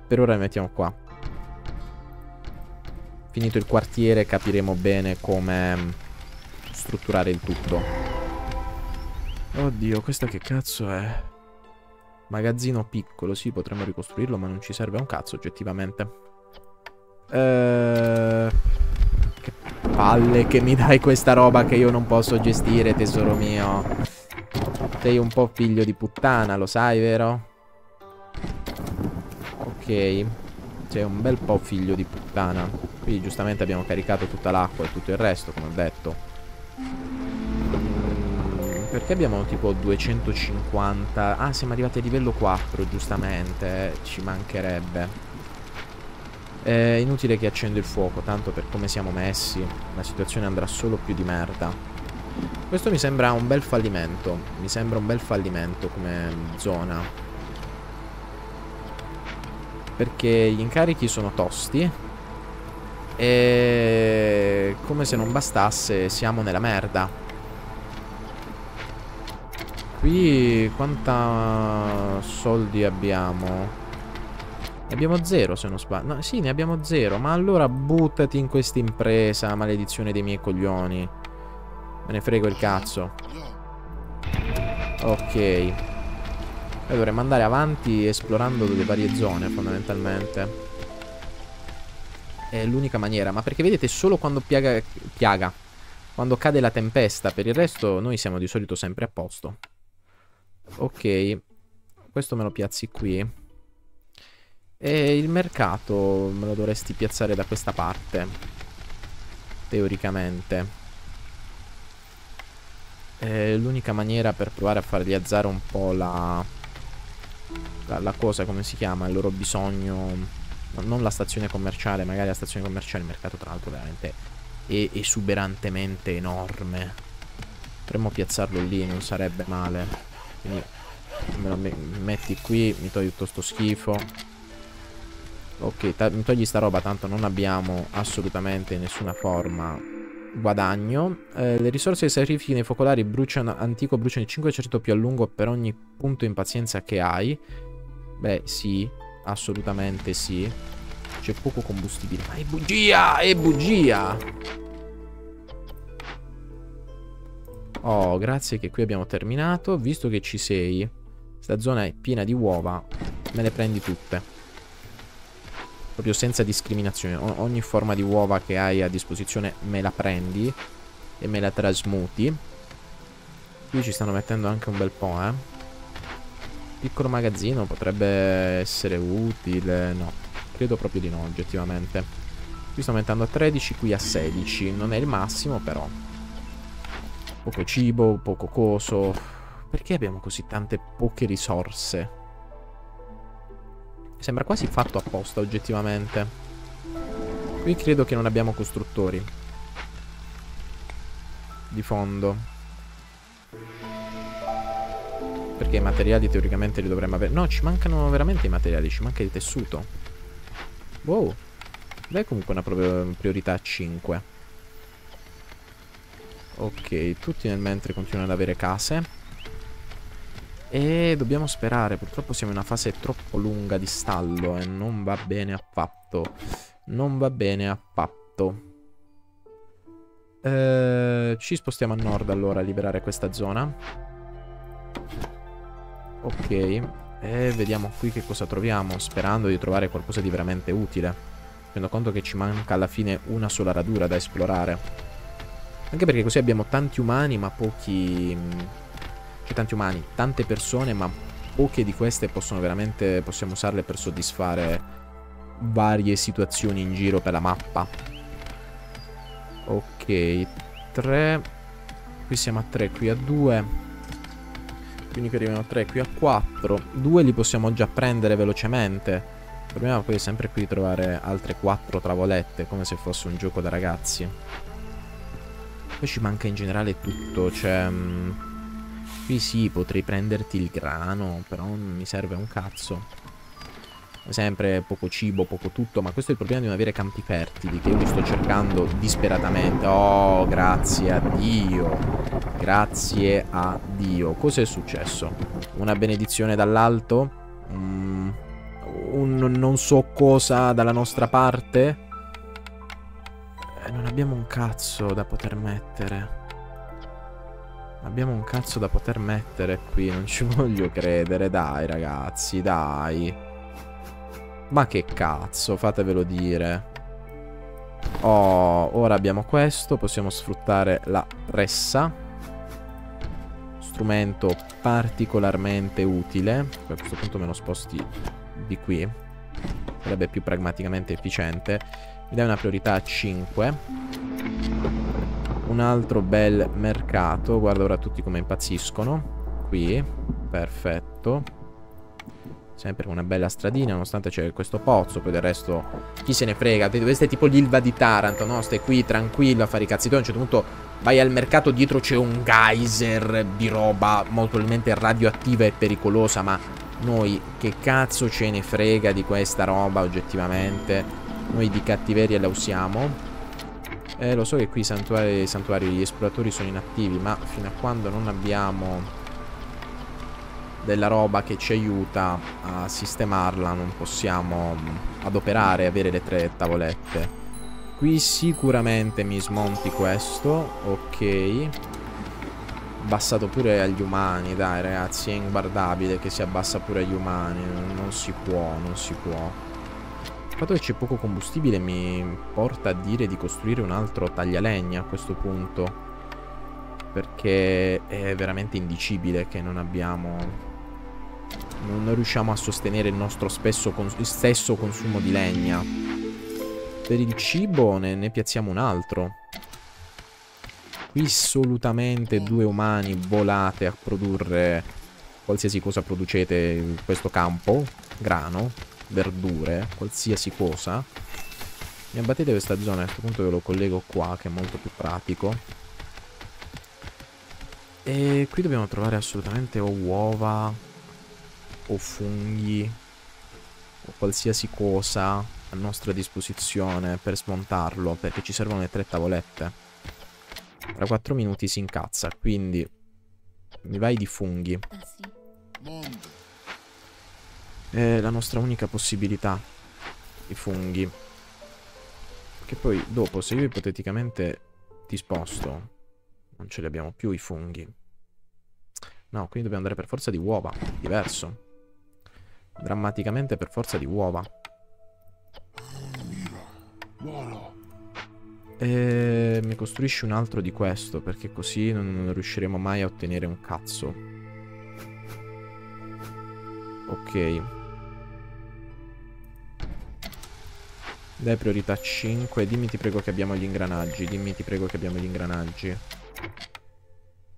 per ora li mettiamo qua. Finito il quartiere capiremo bene come strutturare il tutto. Oddio, questa che cazzo è? Magazzino piccolo, sì, potremmo ricostruirlo, ma non ci serve un cazzo oggettivamente. Che palle che mi dai questa roba che io non posso gestire, tesoro mio. Sei un po' figlio di puttana, lo sai, vero? Ok. Sei un bel po' figlio di puttana. Qui giustamente abbiamo caricato tutta l'acqua e tutto il resto, come ho detto. Perché abbiamo tipo 250? Ah, siamo arrivati a livello 4, giustamente. Ci mancherebbe. È inutile che accendo il fuoco, tanto per come siamo messi la situazione andrà solo più di merda. Questo mi sembra un bel fallimento. Mi sembra un bel fallimento come zona. Perché gli incarichi sono tosti. E come se non bastasse, siamo nella merda. Qui quanta soldi abbiamo? Ne abbiamo 0 se non sbaglio. No, sì, ne abbiamo 0. Ma allora buttati in questa impresa, maledizione dei miei coglioni. Me ne frego il cazzo. Ok. Noi dovremmo andare avanti esplorando le varie zone, fondamentalmente. È l'unica maniera. Ma perché vedete, solo quando quando cade la tempesta. Per il resto noi siamo di solito sempre a posto. Ok, questo me lo piazzi qui. E il mercato me lo dovresti piazzare da questa parte, teoricamente. È l'unica maniera per provare a fargli alzare un po' la cosa, come si chiama, il loro bisogno. Non la stazione commerciale, magari la stazione commerciale. Il mercato tra l'altro veramente è esuberantemente enorme. Potremmo piazzarlo lì, non sarebbe male. Quindi me lo metti qui, mi togli tutto sto schifo. Ok, mi togli sta roba, tanto non abbiamo assolutamente in nessuna forma guadagno. Le risorse che sacrifichi nei focolari bruciano il 5% più a lungo per ogni punto in pazienza che hai. Beh, sì, assolutamente sì. C'è poco combustibile. Ma è bugia, è bugia! Oh, grazie che qui abbiamo terminato. Visto che ci sei, sta zona è piena di uova, me le prendi tutte. Proprio senza discriminazione, ogni forma di uova che hai a disposizione me la prendi e me la trasmuti. Qui ci stanno mettendo anche un bel po', eh. Piccolo magazzino potrebbe essere utile. No, credo proprio di no, oggettivamente. Qui sto aumentando a 13, qui a 16. Non è il massimo, però. Poco cibo, poco coso. Perché abbiamo così tante poche risorse? Sembra quasi fatto apposta, oggettivamente. Qui credo che non abbiamo costruttori di fondo, perché i materiali teoricamente li dovremmo avere. No, ci mancano veramente i materiali, ci manca il tessuto. Wow. Dai comunque una priorità 5. Ok, tutti nel mentre continuano ad avere case. E dobbiamo sperare, purtroppo siamo in una fase troppo lunga di stallo e non va bene affatto. Non va bene affatto. Ci spostiamo a nord allora a liberare questa zona. Ok, e vediamo qui che cosa troviamo, sperando di trovare qualcosa di veramente utile. Tenendo conto che ci manca alla fine una sola radura da esplorare. Anche perché così abbiamo tanti umani ma pochi... tanti umani, tante persone, ma poche di queste possono veramente, possiamo usarle per soddisfare varie situazioni in giro per la mappa. Ok, 3. Qui siamo a 3, qui a 2. Quindi qui arriviamo a 3, qui a 4. 2 li possiamo già prendere velocemente. Il problema poi è sempre qui trovare altre 4 tavolette, come se fosse un gioco da ragazzi. Poi ci manca in generale tutto, cioè... Qui sì, potrei prenderti il grano, però non mi serve un cazzo. Sempre poco cibo, poco tutto, ma questo è il problema di non avere campi fertili, che io li sto cercando disperatamente. Oh, grazie a Dio. Grazie a Dio. Cos'è successo? Una benedizione dall'alto? Un non so cosa dalla nostra parte? Non abbiamo un cazzo da poter mettere. Abbiamo un cazzo da poter mettere qui. Non ci voglio credere. Dai ragazzi, dai. Ma che cazzo, fatevelo dire. Oh, ora abbiamo questo. Possiamo sfruttare la pressa, strumento particolarmente utile. A questo punto me lo sposti di qui, sarebbe più pragmaticamente efficiente. Mi dai una priorità a 5. Un altro bel mercato. Guarda ora tutti come impazziscono. Qui, perfetto. Sempre una bella stradina, nonostante c'è questo pozzo. Poi del resto, chi se ne frega. Questo è tipo l'Ilva di Taranto, no? Stai qui tranquillo a fare i cazzi tuoi. A un certo punto vai al mercato, dietro c'è un geyser di roba molto probabilmente radioattiva e pericolosa. Ma noi che cazzo ce ne frega di questa roba, oggettivamente. Noi di cattiveria la usiamo. Lo so che qui i santuari e gli esploratori sono inattivi, ma fino a quando non abbiamo della roba che ci aiuta a sistemarla non possiamo adoperare e avere le 3 tavolette. Qui sicuramente mi smonti questo, ok. abbassato pure agli umani. Dai ragazzi, è inguardabile che si abbassa pure agli umani. Non si può, non si può. Il fatto che c'è poco combustibile mi porta a dire di costruire un altro taglialegna a questo punto, perché è veramente indicibile che non abbiamo... non riusciamo a sostenere il nostro stesso consumo di legna. Per il cibo ne piazziamo un altro. Qui assolutamente 2 umani, volate a produrre qualsiasi cosa producete in questo campo. Grano, verdure, qualsiasi cosa. Mi abbattete questa zona, a questo punto ve lo collego qua, che è molto più pratico. E qui dobbiamo trovare assolutamente o uova o funghi o qualsiasi cosa a nostra disposizione per smontarlo, perché ci servono le 3 tavolette. Tra 4 minuti si incazza, quindi mi vai di funghi. È la nostra unica possibilità, i funghi. Che poi dopo, se io ipoteticamente ti sposto, non ce li abbiamo più i funghi. No, quindi dobbiamo andare per forza di uova. Diverso. Drammaticamente per forza di uova. E mi costruisci un altro di questo, perché così non riusciremo mai a ottenere un cazzo. Ok. Dai priorità 5. Dimmi ti prego che abbiamo gli ingranaggi. Dimmi ti prego che abbiamo gli ingranaggi.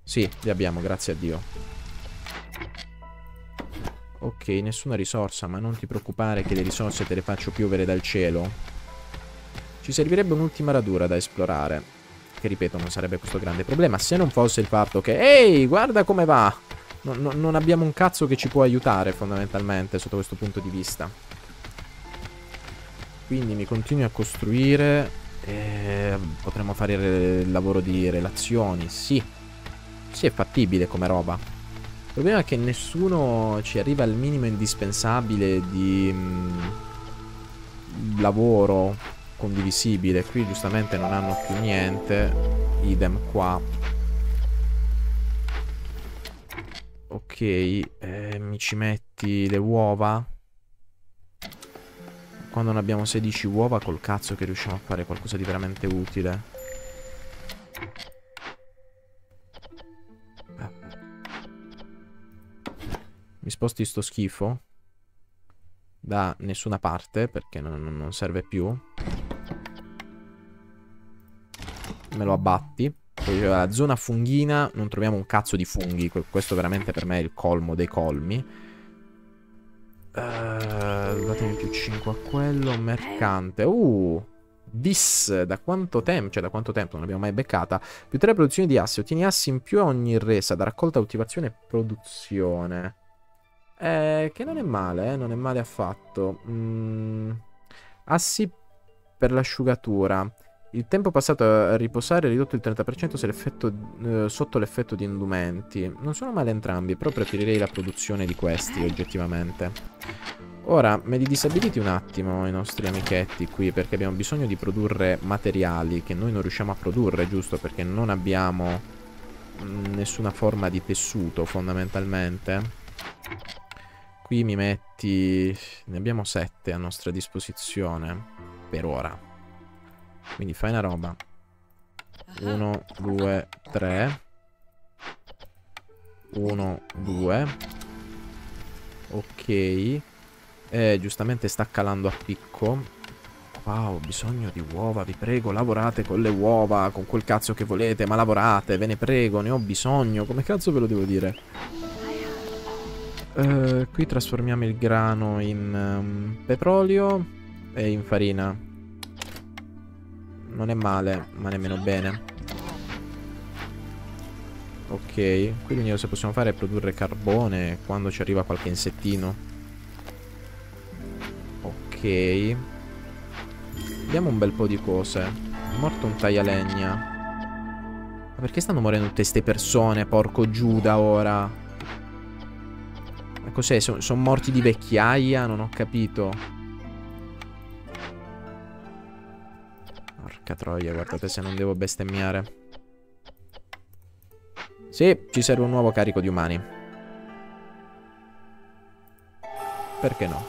Sì, li abbiamo, grazie a Dio. Ok, nessuna risorsa, ma non ti preoccupare che le risorse te le faccio piovere dal cielo. Ci servirebbe un'ultima radura da esplorare, che ripeto non sarebbe questo grande problema, se non fosse il fatto che... Ehi, guarda come va! Non abbiamo un cazzo che ci può aiutare fondamentalmente sotto questo punto di vista. Quindi mi continui a costruire e potremmo fare il lavoro di relazioni, sì. Sì, è fattibile come roba. Il problema è che nessuno ci arriva al minimo indispensabile di lavoro condivisibile. Qui giustamente non hanno più niente. Idem qua. Ok, mi ci metti le uova. Quando non abbiamo 16 uova, col cazzo che riusciamo a fare qualcosa di veramente utile. Mi sposti sto schifo da nessuna parte, perché non serve più. Me lo abbatti. Poi la zona funghina, non troviamo un cazzo di funghi. Questo veramente per me è il colmo dei colmi. Datemi più 5 a quello. Mercante. Dis. Da quanto tempo? Cioè da quanto tempo non l'abbiamo mai beccata. Più 3 produzioni di assi. Ottieni assi in più a ogni resa da raccolta, coltivazione e produzione. Che non è male, non è male affatto. Assi per l'asciugatura. Il tempo passato a riposare è ridotto il 30% se l'effetto, sotto l'effetto di indumenti. Non sono male entrambi, però preferirei la produzione di questi oggettivamente. Ora, me li disabiliti un attimo i nostri amichetti qui, perché abbiamo bisogno di produrre materiali che noi non riusciamo a produrre, giusto? Perché non abbiamo nessuna forma di tessuto fondamentalmente. Qui mi metti... ne abbiamo 7 a nostra disposizione per ora. Quindi fai una roba. 1, 2, 3. 1, 2. Ok. Giustamente sta calando a picco. Wow, ho bisogno di uova, vi prego, lavorate con le uova, con quel cazzo che volete, ma lavorate, ve ne prego, ne ho bisogno. Come cazzo ve lo devo dire? Qui trasformiamo il grano in petrolio e in farina. Non è male, ma nemmeno bene. Ok, qui l'unica cosa che possiamo fare è produrre carbone quando ci arriva qualche insettino. Ok. Vediamo un bel po' di cose. È morto un taglialegna. Ma perché stanno morendo tutte ste persone, porco Giuda, ora? Ma cos'è? Sono morti di vecchiaia? Non ho capito. Porca troia, guardate se non devo bestemmiare. Sì, ci serve un nuovo carico di umani. Perché no?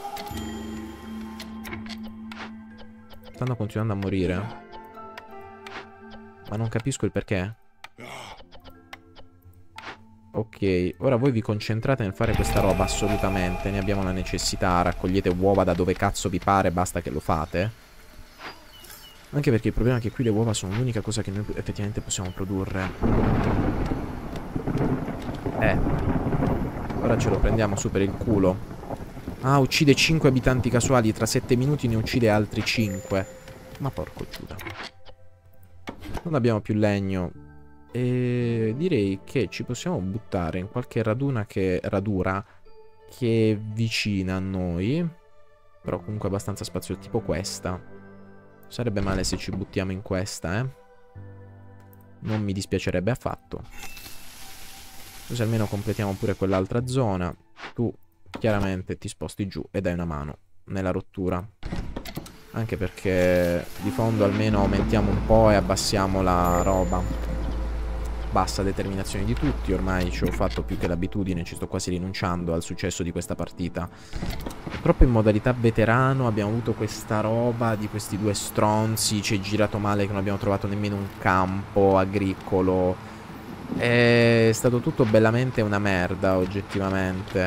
Stanno continuando a morire. Ma non capisco il perché. Ok, ora voi vi concentrate nel fare questa roba, assolutamente. Ne abbiamo la necessità, raccogliete uova da dove cazzo vi pare, basta che lo fate. Anche perché il problema è che qui le uova sono l'unica cosa che noi effettivamente possiamo produrre. Ora ce lo prendiamo su per il culo. Ah, uccide 5 abitanti casuali, tra 7 minuti ne uccide altri 5. Ma porco Giuda. Non abbiamo più legno. E direi che ci possiamo buttare in qualche radura che è vicina a noi, però comunque abbastanza spazio, tipo questa. Sarebbe male se ci buttiamo in questa, eh? Non mi dispiacerebbe affatto. Così almeno completiamo pure quell'altra zona. Tu chiaramente ti sposti giù e dai una mano nella rottura. Anche perché di fondo almeno aumentiamo un po' e abbassiamo la roba. Bassa determinazione di tutti, ormai ci ho fatto più che l'abitudine, ci sto quasi rinunciando al successo di questa partita. Proprio in modalità veterano abbiamo avuto questa roba di questi due stronzi, ci è girato male che non abbiamo trovato nemmeno un campo agricolo. È stato tutto bellamente una merda, oggettivamente.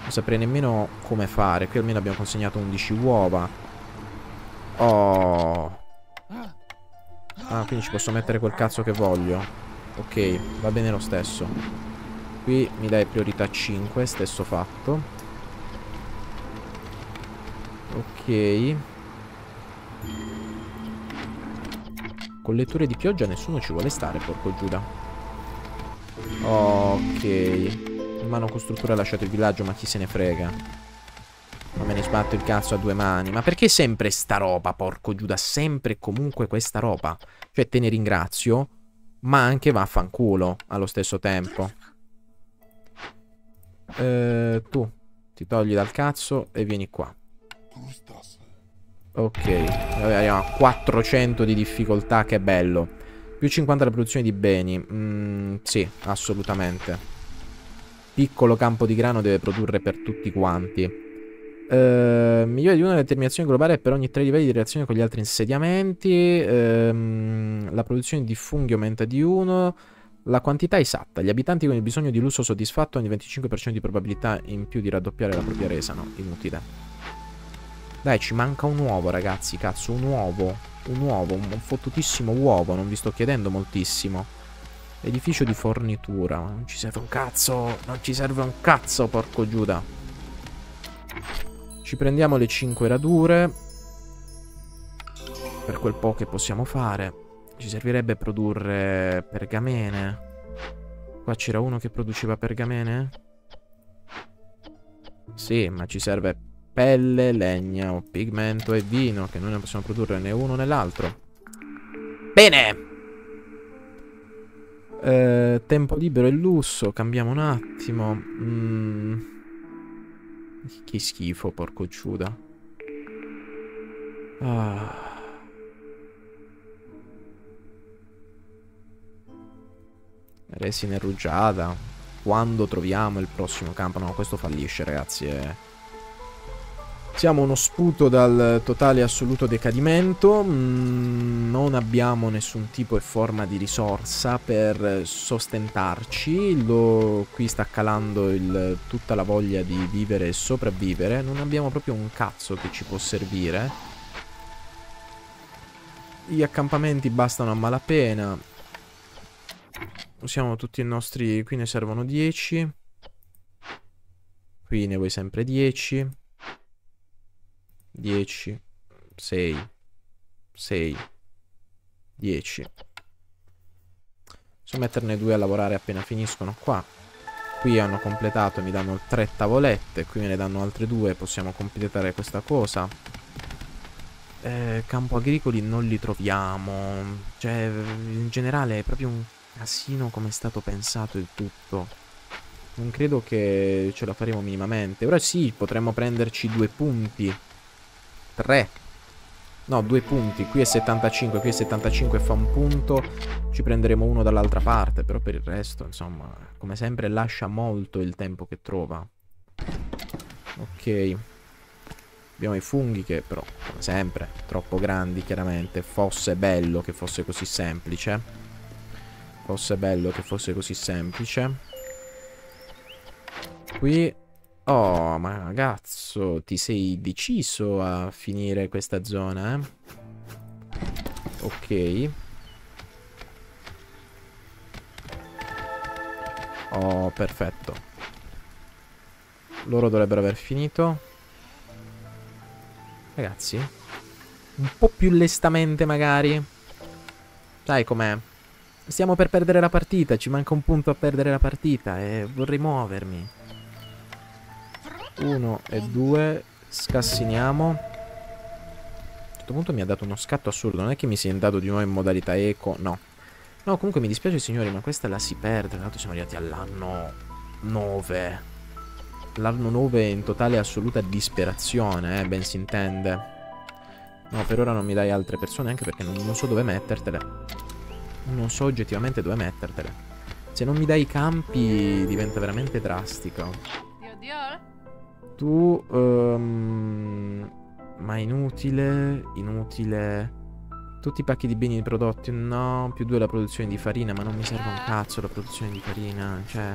Non saprei nemmeno come fare, qui almeno abbiamo consegnato 11 uova. Oh... Ah, quindi ci posso mettere quel cazzo che voglio. Ok, va bene lo stesso. Qui mi dai priorità 5, stesso fatto. Ok. Colletture di pioggia nessuno ci vuole stare, porco Giuda. Ok. In mano costruttore ha lasciato il villaggio, ma chi se ne frega. Ma me ne sbatto il cazzo a due mani. Ma perché sempre sta roba, porco Giuda? Sempre e comunque questa roba. Cioè, te ne ringrazio, ma anche vaffanculo allo stesso tempo. Tu ti togli dal cazzo e vieni qua. Ok, abbiamo 400 di difficoltà, che bello. Più 50 la produzione di beni. Sì, assolutamente. Piccolo campo di grano deve produrre per tutti quanti. Migliore di una determinazione globale per ogni 3 livelli di relazione con gli altri insediamenti. La produzione di funghi aumenta di 1. La quantità esatta. Gli abitanti con il bisogno di lusso soddisfatto hanno il 25% di probabilità in più di raddoppiare la propria resa. No, inutile. Dai, ci manca un uovo, ragazzi. Cazzo, un uovo. Un uovo, un fottutissimo uovo. Non vi sto chiedendo moltissimo. Edificio di fornitura. Non ci serve un cazzo. Non ci serve un cazzo, porco Giuda. Ci prendiamo le 5 radure per quel po' che possiamo fare. Ci servirebbe produrre pergamene. Qua c'era uno che produceva pergamene? Sì, ma ci serve pelle, legna o pigmento e vino, che noi non possiamo produrre né uno né l'altro. Bene! Tempo libero e lusso. Cambiamo un attimo. Che schifo, porco Giuda. Ah. Resina irrugiata. Quando troviamo il prossimo campo? No, questo fallisce, ragazzi. Siamo uno sputo dal totale assoluto decadimento. Non abbiamo nessun tipo e forma di risorsa per sostentarci. Qui sta calando tutta la voglia di vivere e sopravvivere. Non abbiamo proprio un cazzo che ci può servire. Gli accampamenti bastano a malapena. Usiamo tutti i nostri... Qui ne servono 10. Qui ne vuoi sempre 10. 10, 6, 6, 10. Posso metterne 2 a lavorare appena finiscono qua. Qui hanno completato e mi danno 3 tavolette. Qui me ne danno altre 2. Possiamo completare questa cosa. Campo agricoli non li troviamo. Cioè, in generale è proprio un casino come è stato pensato il tutto. Non credo che ce la faremo minimamente. Ora sì, potremmo prenderci 2 punti. 3 No, 2 punti. Qui è 75, qui è 75, fa un punto. Ci prenderemo uno dall'altra parte. Però per il resto, insomma, come sempre lascia molto il tempo che trova. Ok. Abbiamo i funghi che però, come sempre, troppo grandi chiaramente. Fosse bello che fosse così semplice. Fosse bello che fosse così semplice. Qui... Oh, ma ragazzo, ti sei deciso a finire questa zona, eh? Ok. Oh, perfetto. Loro dovrebbero aver finito. Ragazzi, un po' più lestamente magari. Sai com'è? Stiamo per perdere la partita, ci manca un punto a perdere la partita e vorrei muovermi. 1 e 2. Scassiniamo. A un certo punto mi ha dato uno scatto assurdo. Non è che mi sia andato di nuovo in modalità eco. No. No, comunque mi dispiace signori, ma questa la si perde. Tanto siamo arrivati all'anno 9. L'anno 9 in totale assoluta disperazione, ben si intende. No, per ora non mi dai altre persone, anche perché non so dove mettertele. Non so oggettivamente dove mettertele. Se non mi dai i campi diventa veramente drastico. Tu ma inutile. Inutile. Tutti i pacchi di beni di prodotti. No, +2 la produzione di farina. Ma non mi serve un cazzo la produzione di farina. Cioè,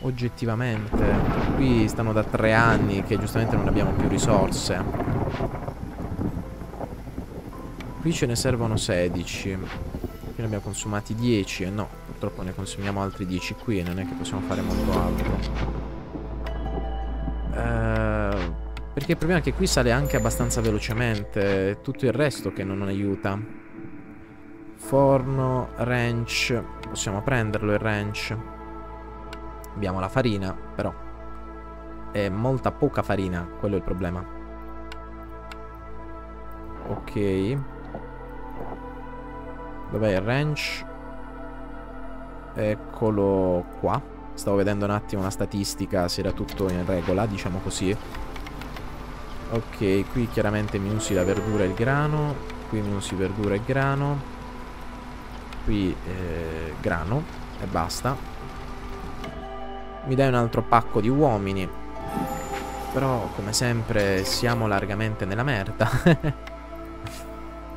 oggettivamente qui stanno da 3 anni che giustamente non abbiamo più risorse. Qui ce ne servono 16. Qui ne abbiamo consumati 10. E no, purtroppo ne consumiamo altri 10 qui. E non è che possiamo fare molto altro. Perché il problema è che qui sale anche abbastanza velocemente. Tutto il resto che non aiuta. Forno, ranch. Possiamo prenderlo il ranch. Abbiamo la farina, però è molta poca farina. Quello è il problema. Ok. Dov'è il ranch? Eccolo qua. Stavo vedendo un attimo una statistica, se era tutto in regola, diciamo così. Ok, qui chiaramente mi usi la verdura e il grano. Qui mi usi verdura e grano. Qui grano e basta. Mi dai un altro pacco di uomini. Però come sempre siamo largamente nella merda.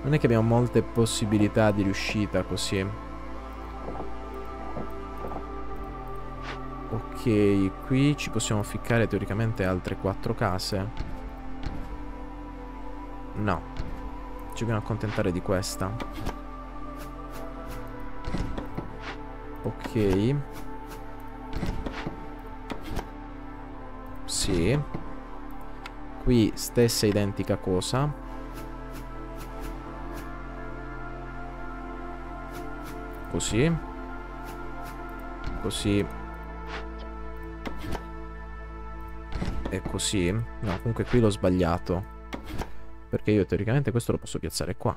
Non è che abbiamo molte possibilità di riuscita così. Ok, qui ci possiamo ficcare teoricamente altre 4 case. No, ci dobbiamo accontentare di questa. Ok. Sì. Qui stessa identica cosa. Così. Così. E così. No, comunque qui l'ho sbagliato. Perché io teoricamente questo lo posso piazzare qua.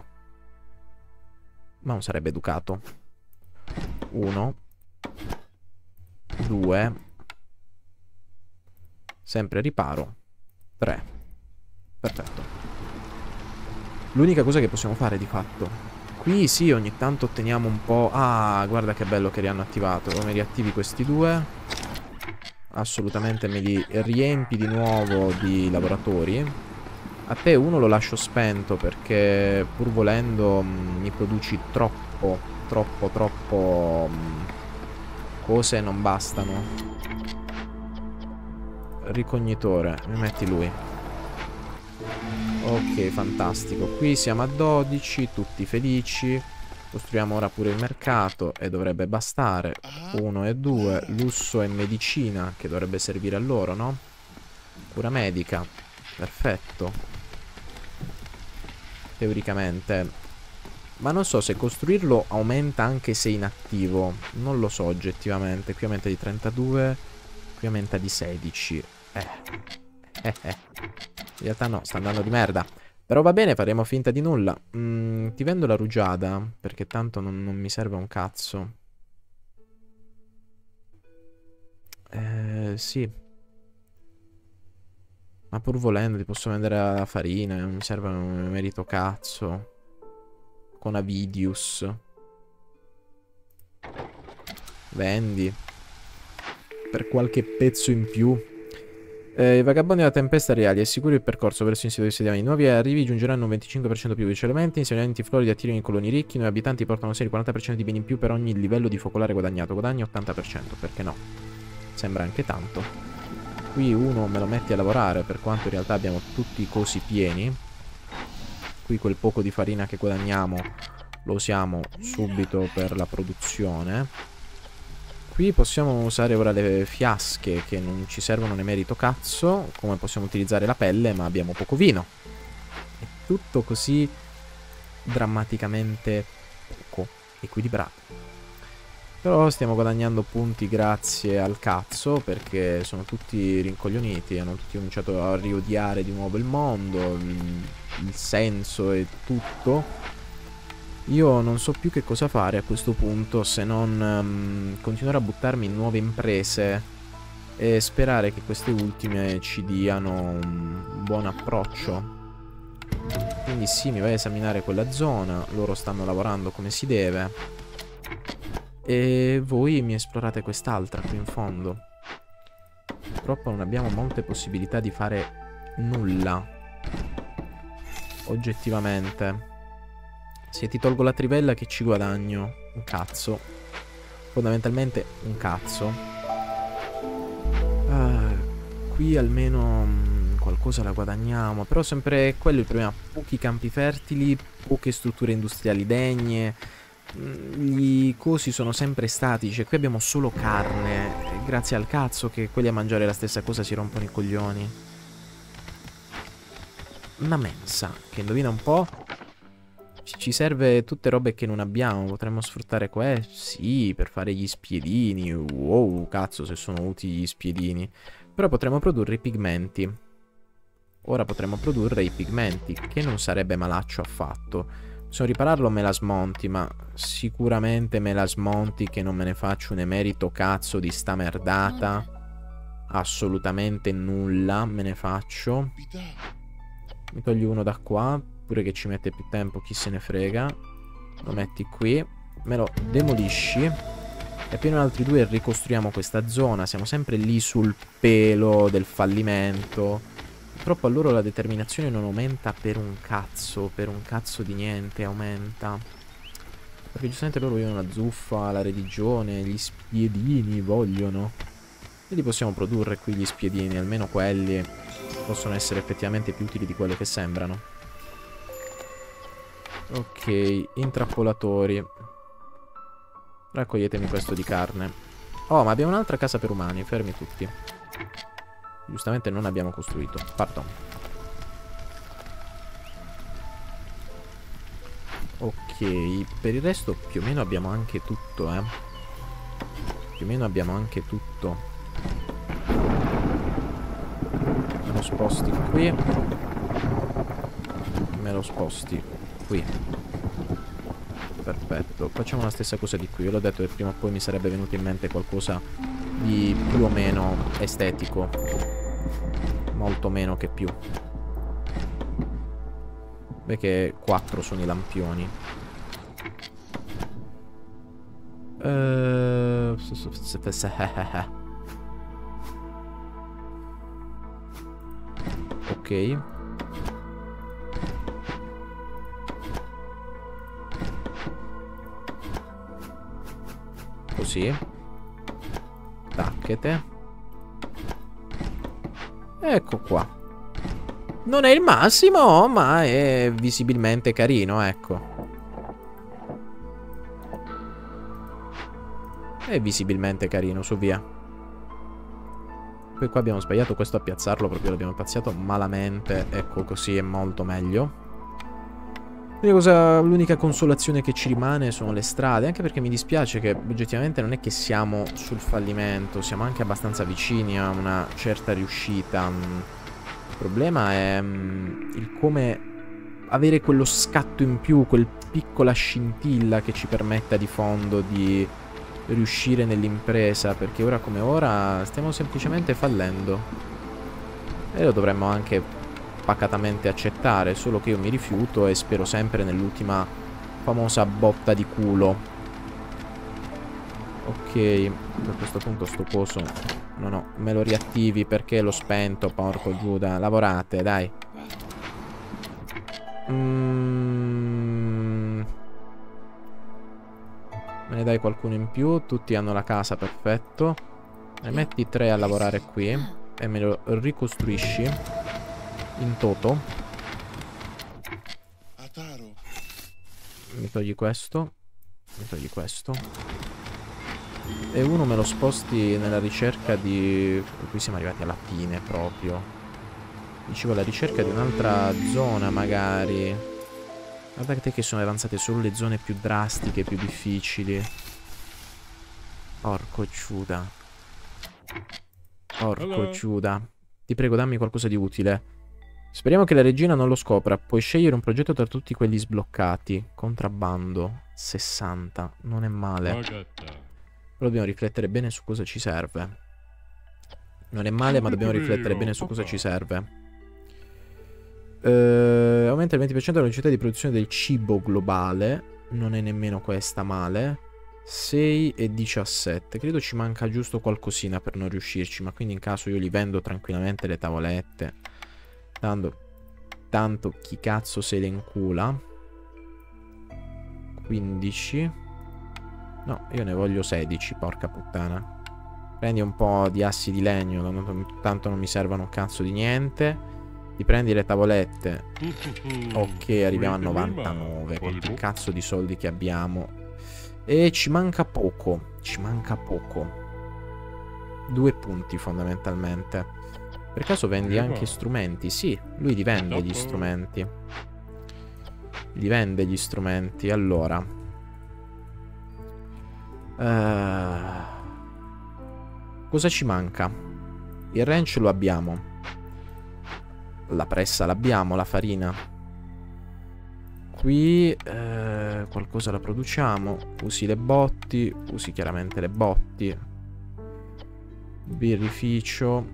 Ma non sarebbe educato. 1 2. Sempre riparo. 3. Perfetto. L'unica cosa che possiamo fare di fatto. Qui sì, ogni tanto otteniamo un po'. Ah, guarda che bello che li hanno attivato. Come riattivi questi 2. Assolutamente me li riempi di nuovo di lavoratori. A te 1 lo lascio spento perché pur volendo mi produci troppo cose e non bastano. Ricognitore, mi metti lui. Ok, fantastico. Qui siamo a 12, tutti felici. Costruiamo ora pure il mercato e dovrebbe bastare. 1 e 2. Lusso e medicina, che dovrebbe servire a loro, no? Cura medica. Perfetto. Teoricamente. Ma non so se costruirlo aumenta anche se inattivo. Non lo so oggettivamente. Qui aumenta di 32. Qui aumenta di 16. In realtà no, sta andando di merda. Però va bene, faremo finta di nulla. Ti vendo la rugiada, perché tanto non mi serve un cazzo. Sì. Ma pur volendo ti posso vendere la farina. Non mi serve un merito cazzo. Con Avidius. Vendi. Per qualche pezzo in più. I vagabondi della tempesta reali, è sicuro il percorso verso il sito di sediamenti. I nuovi arrivi giungeranno un 25% più velocemente. Insegnamenti floridi attirano i coloni ricchi. Noi abitanti portano seri 40% di beni in più per ogni livello di focolare guadagnato. Guadagni 80%, perché no? Sembra anche tanto. Qui uno me lo metti a lavorare, per quanto in realtà abbiamo tutti i cosi pieni. Qui quel poco di farina che guadagniamo lo usiamo subito per la produzione. Qui possiamo usare ora le fiasche che non ci servono né merito cazzo, come possiamo utilizzare la pelle, ma abbiamo poco vino. È tutto così drammaticamente poco equilibrato. Però stiamo guadagnando punti grazie al cazzo, perché sono tutti rincoglioniti, hanno tutti cominciato a riodiare di nuovo il mondo, il senso e tutto. Io non so più che cosa fare a questo punto se non continuare a buttarmi in nuove imprese e sperare che queste ultime ci diano un buon approccio. Quindi sì, mi vai a esaminare quella zona, loro stanno lavorando come si deve e voi mi esplorate quest'altra qui in fondo. Purtroppo non abbiamo molte possibilità di fare nulla oggettivamente. Se ti tolgo la trivella che ci guadagno? Un cazzo. Fondamentalmente un cazzo. Qui almeno qualcosa la guadagniamo. Però sempre quello il problema. Pochi campi fertili, poche strutture industriali degne. I cosi sono sempre statici. Qui abbiamo solo carne. Grazie al cazzo che quelli a mangiare la stessa cosa si rompono i coglioni. Una mensa che indovina un po'. Ci serve tutte robe che non abbiamo. Potremmo sfruttare questi, sì, per fare gli spiedini. Wow, cazzo, se sono utili gli spiedini. Però potremmo produrre i pigmenti. Ora potremmo produrre i pigmenti, che non sarebbe malaccio affatto. Posso ripararlo, me la smonti, ma sicuramente me la smonti che non me ne faccio un emerito cazzo di sta merdata. Assolutamente nulla me ne faccio. Mi togli uno da qua. Pure che ci mette più tempo, chi se ne frega. Lo metti qui, me lo demolisci e appena altri due ricostruiamo questa zona. Siamo sempre lì sul pelo del fallimento. Purtroppo a loro la determinazione non aumenta per un cazzo di niente aumenta. Perché giustamente loro vogliono la zuffa, la religione, gli spiedini vogliono. E li possiamo produrre qui gli spiedini, almeno quelli possono essere effettivamente più utili di quello che sembrano. Ok, intrappolatori. Raccoglietemi questo di carne. Oh, ma abbiamo un'altra casa per umani, fermi tutti. Giustamente non abbiamo costruito. Pardon. Ok, per il resto più o meno abbiamo anche tutto, eh. Più o meno abbiamo anche tutto. Me lo sposti qui. Me lo sposti qui. Perfetto, facciamo la stessa cosa di qui. Io l'ho detto che prima o poi mi sarebbe venuto in mente qualcosa di più o meno estetico. Molto meno che più. Perché 4 sono i lampioni. Ok. Così. Tacchete. Ecco qua. Non è il massimo, ma è visibilmente carino, ecco. È visibilmente carino, su via. Poi qua abbiamo sbagliato questo a piazzarlo, proprio l'abbiamo piazzato malamente. Ecco, così è molto meglio. L'unica consolazione che ci rimane sono le strade, anche perché mi dispiace che oggettivamente non è che siamo sul fallimento, siamo anche abbastanza vicini a una certa riuscita. Il problema è il come avere quello scatto in più, quel piccola scintilla che ci permetta di fondo di riuscire nell'impresa, perché ora come ora stiamo semplicemente fallendo. e lo dovremmo anche pacatamente accettare, solo che io mi rifiuto e spero sempre nell'ultima famosa botta di culo. Ok, a questo punto sto coso, no no, me lo riattivi perché l'ho spento, porco Giuda, lavorate, dai. Me ne dai qualcuno in più, tutti hanno la casa, perfetto. Ne metti tre a lavorare qui e me lo ricostruisci in toto. Mi togli questo, mi togli questo, e uno me lo sposti nella ricerca di... Qui siamo arrivati alla fine proprio. Dicevo, alla ricerca di un'altra zona magari. Guardate che sono avanzate solo le zone più drastiche, più difficili. Porco Giuda. Porco Giuda. Ti prego, dammi qualcosa di utile. Speriamo che la regina non lo scopra. Puoi scegliere un progetto tra tutti quelli sbloccati. Contrabbando. 60. Non è male. Però dobbiamo riflettere bene su cosa ci serve. Non è male, ma dobbiamo riflettere bene su cosa ci serve. Aumenta il 20% la velocità di produzione del cibo globale. Non è nemmeno questa male. 6 e 17. Credo ci manca giusto qualcosina per non riuscirci, ma quindi in caso io li vendo tranquillamente le tavolette. Tanto chi cazzo se le incula. 15. No, io ne voglio 16, porca puttana. Prendi un po' di assi di legno, tanto non mi servono un cazzo di niente. Ti prendi le tavolette. Ok, arriviamo a 99. Quanti cazzo di soldi che abbiamo. E ci manca poco. Ci manca poco. 2 punti fondamentalmente. Per caso vendi anche strumenti? Sì, lui li vende gli strumenti. Li vende gli strumenti. Allora cosa ci manca? Il ranch lo abbiamo, la pressa l'abbiamo, la farina qui qualcosa la produciamo. Usi le botti, usi chiaramente le botti. Birrificio,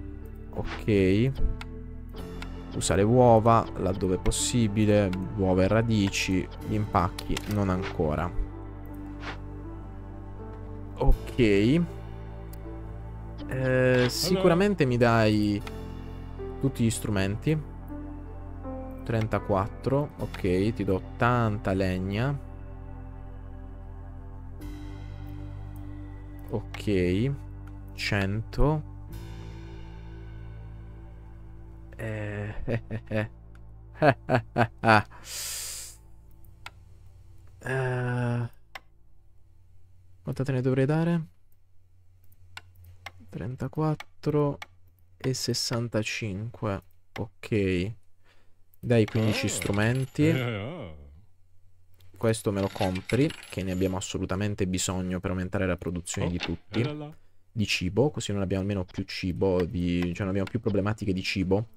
ok, usa le uova laddove possibile, uova e radici. Gli impacchi non ancora. Ok, sicuramente mi dai tutti gli strumenti. 34. Ok, ti do 80 legna. Ok, 100. Quanto te ne dovrei dare? 34 e 65. Ok, dai 15 strumenti. Questo me lo compri, che ne abbiamo assolutamente bisogno per aumentare la produzione di tutti, di cibo, così non abbiamo almeno più cibo cioè non abbiamo più problematiche di cibo.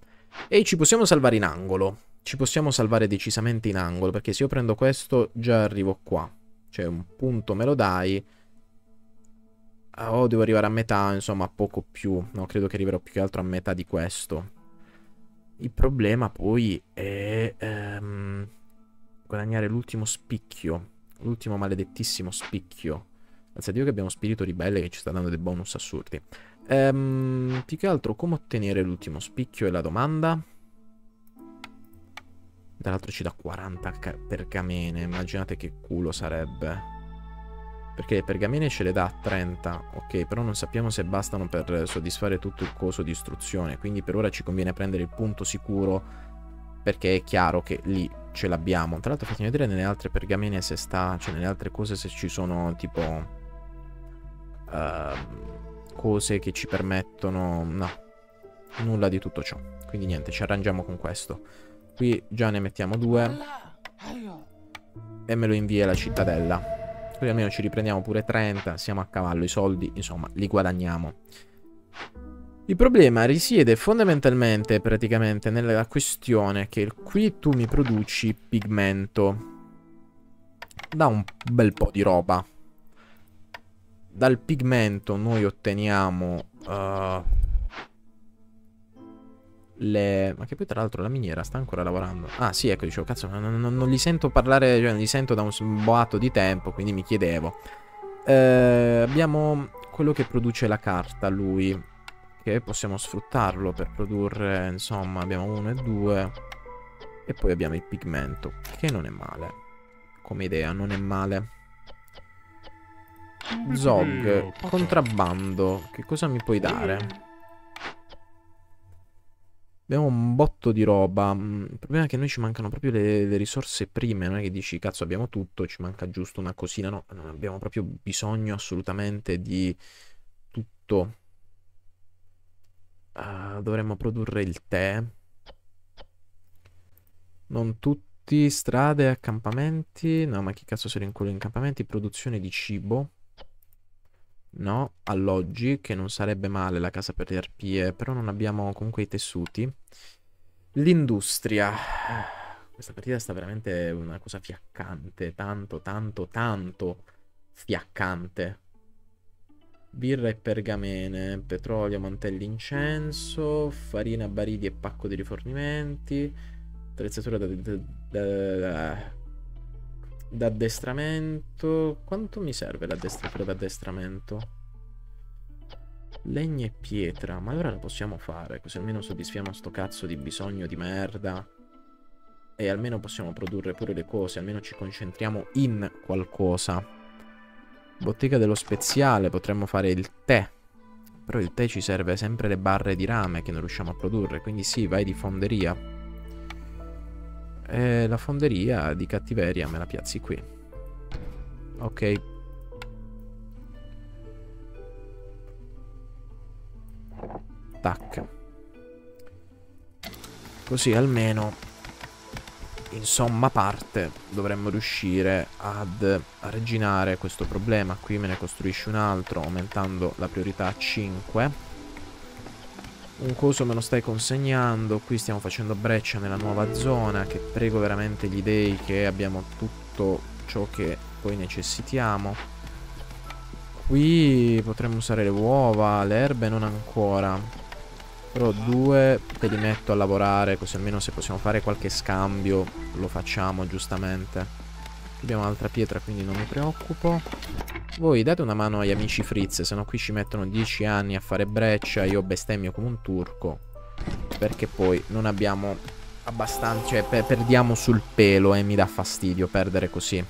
E ci possiamo salvare in angolo. Ci possiamo salvare decisamente in angolo, perché se io prendo questo già arrivo qua. Cioè un punto me lo dai. Oh, devo arrivare a metà, insomma, poco più. No, credo che arriverò più che altro a metà di questo. Il problema poi è guadagnare l'ultimo spicchio. L'ultimo maledettissimo spicchio. Grazie a Dio che abbiamo spirito ribelle che ci sta dando dei bonus assurdi. Più che altro, come ottenere l'ultimo spicchio è la domanda. Dall'altro ci dà 40 pergamene. Immaginate che culo sarebbe. Perché le pergamene ce le dà a 30, ok, però non sappiamo se bastano per soddisfare tutto il coso di istruzione, quindi per ora ci conviene prendere il punto sicuro, perché è chiaro che lì ce l'abbiamo. Tra l'altro fatemi vedere nelle altre pergamene se sta, cioè nelle altre cose se ci sono tipo cose che ci permettono, no, nulla di tutto ciò, quindi niente, ci arrangiamo con questo. Qui già ne mettiamo 2 e me lo invia la cittadella. Così almeno ci riprendiamo pure 30, siamo a cavallo, i soldi, insomma, li guadagniamo. Il problema risiede fondamentalmente, praticamente, nella questione che qui tu mi produci pigmento. Da un bel po' di roba. Dal pigmento noi otteniamo... le... Ma che poi tra l'altro la miniera sta ancora lavorando. Ah sì, ecco, dicevo, cazzo, non li sento parlare, cioè non li sento da un boato di tempo, quindi mi chiedevo. Abbiamo quello che produce la carta, lui, che possiamo sfruttarlo per produrre, insomma, abbiamo 1 e 2. E poi abbiamo il pigmento, che non è male, come idea, non è male. Zog, contrabbando, che cosa mi puoi dare? Abbiamo un botto di roba. Il problema è che a noi ci mancano proprio le risorse prime. Non è che dici, cazzo, abbiamo tutto, ci manca giusto una cosina. No, non abbiamo proprio bisogno assolutamente di tutto. Dovremmo produrre il tè. Non tutti, strade, accampamenti. No, ma chi cazzo se ne inculo in accampamenti? Produzione di cibo. No, alloggi, che non sarebbe male, la casa per le arpie, però non abbiamo comunque i tessuti. L'industria. Questa partita sta veramente una cosa fiaccante, tanto, tanto, tanto fiaccante. Birra e pergamene, petrolio, mantelli, incenso, farina, barili e pacco di rifornimenti, attrezzatura d'addestramento. Quanto mi serve l'addestratura d'addestramento? Legno e pietra. Ma allora la possiamo fare, così almeno soddisfiamo sto cazzo di bisogno di merda. E almeno possiamo produrre pure le cose, almeno ci concentriamo in qualcosa. Bottega dello speziale, potremmo fare il tè. Però il tè ci serve sempre le barre di rame che non riusciamo a produrre, quindi sì, vai di fonderia. La fonderia di cattiveria me la piazzi qui. Ok. Tac. Così almeno, insomma, parte dovremmo riuscire ad arginare questo problema. Qui me ne costruisci un altro, aumentando la priorità a 5. Un coso me lo stai consegnando. Qui stiamo facendo breccia nella nuova zona, che prego veramente gli dei che abbiamo tutto ciò che poi necessitiamo. Qui potremmo usare le uova, le erbe non ancora, però 2 te li metto a lavorare, così almeno se possiamo fare qualche scambio lo facciamo giustamente. Abbiamo altra pietra, quindi non mi preoccupo. Voi date una mano agli amici frizz, se no qui ci mettono 10 anni a fare breccia. Io bestemmio come un turco, perché poi non abbiamo abbastanza, cioè perdiamo sul pelo e mi dà fastidio perdere così.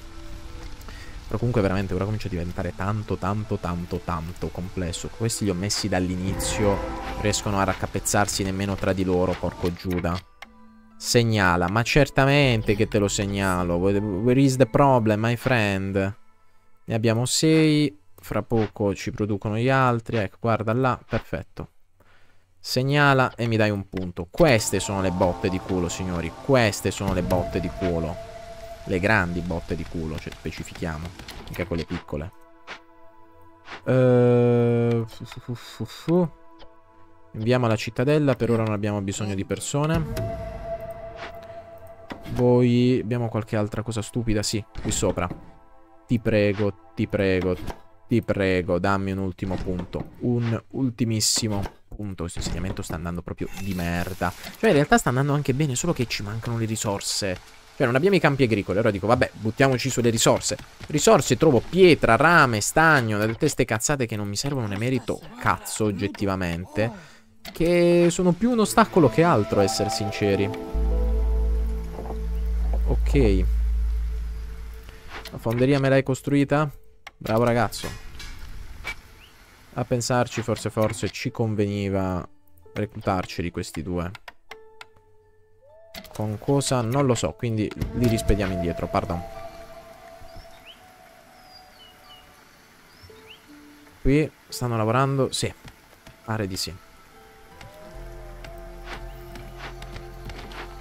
Però comunque veramente ora comincia a diventare tanto, tanto, tanto, tanto complesso. Questi li ho messi dall'inizio, riescono a raccapezzarsi nemmeno tra di loro, porco Giuda. Segnala, ma certamente che te lo segnalo. Where is the problem, my friend? Ne abbiamo 6, fra poco ci producono gli altri, ecco, guarda là, perfetto. Segnala e mi dai un punto. Queste sono le botte di culo, signori, queste sono le botte di culo. Le grandi botte di culo, cioè specifichiamo, anche quelle piccole. Inviamo alla cittadella, per ora non abbiamo bisogno di persone. Voi abbiamo qualche altra cosa stupida? Sì, qui sopra. Ti prego, ti prego, ti prego, dammi un ultimo punto. Un ultimissimo punto. Questo insediamento sta andando proprio di merda. Cioè in realtà sta andando anche bene, solo che ci mancano le risorse. Cioè non abbiamo i campi agricoli. Allora dico, vabbè, buttiamoci sulle risorse. Risorse, trovo pietra, rame, stagno, tutte ste cazzate che non mi servono, ne merito cazzo oggettivamente, che sono più un ostacolo che altro, a essere sinceri. Ok. La fonderia me l'hai costruita? Bravo ragazzo. A pensarci, forse ci conveniva reclutarceli questi due. Con cosa? Non lo so, quindi li rispediamo indietro, pardon. Qui stanno lavorando? Sì, pare di sì.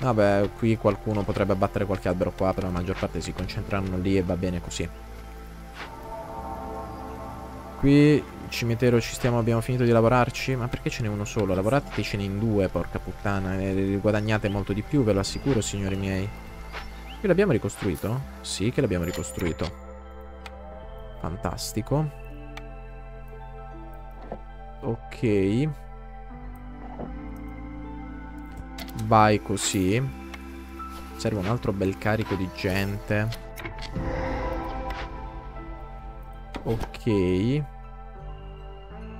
Vabbè, qui qualcuno potrebbe abbattere qualche albero qua, però la maggior parte si concentrano lì e va bene così. Qui il cimitero ci stiamo, abbiamo finito di lavorarci. Ma perché ce n'è uno solo? Lavoratecene in 2, porca puttana, e guadagnate molto di più, ve lo assicuro, signori miei. Qui l'abbiamo ricostruito? Sì che l'abbiamo ricostruito. Fantastico. Ok. Vai così. Serve un altro bel carico di gente. Ok.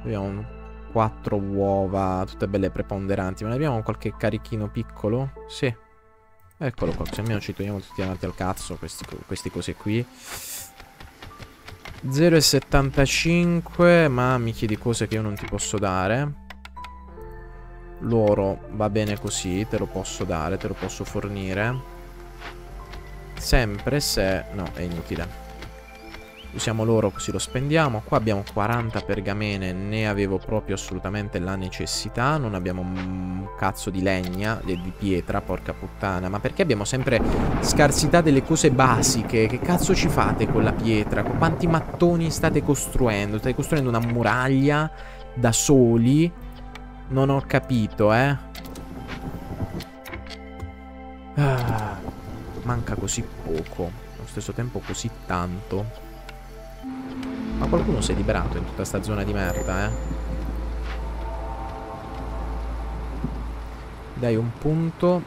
Abbiamo 4 uova, tutte belle preponderanti. Ma ne abbiamo qualche carichino piccolo? Sì. Eccolo qua, cioè, almeno ci togliamo tutti davanti al cazzo questi cose qui. 0,75. Ma mi chiedi cose che io non ti posso dare. L'oro va bene così, te lo posso dare, te lo posso fornire. Sempre se... no, è inutile. Usiamo l'oro così lo spendiamo. Qua abbiamo 40 pergamene, ne avevo proprio assolutamente la necessità. Non abbiamo un cazzo di legna e di pietra, porca puttana. Ma perché abbiamo sempre scarsità delle cose basiche? Che cazzo ci fate con la pietra? Con quanti mattoni state costruendo? State costruendo una muraglia da soli? Non ho capito, Manca così poco, allo stesso tempo così tanto. Ma qualcuno si è liberato in tutta sta zona di merda, Dai un punto.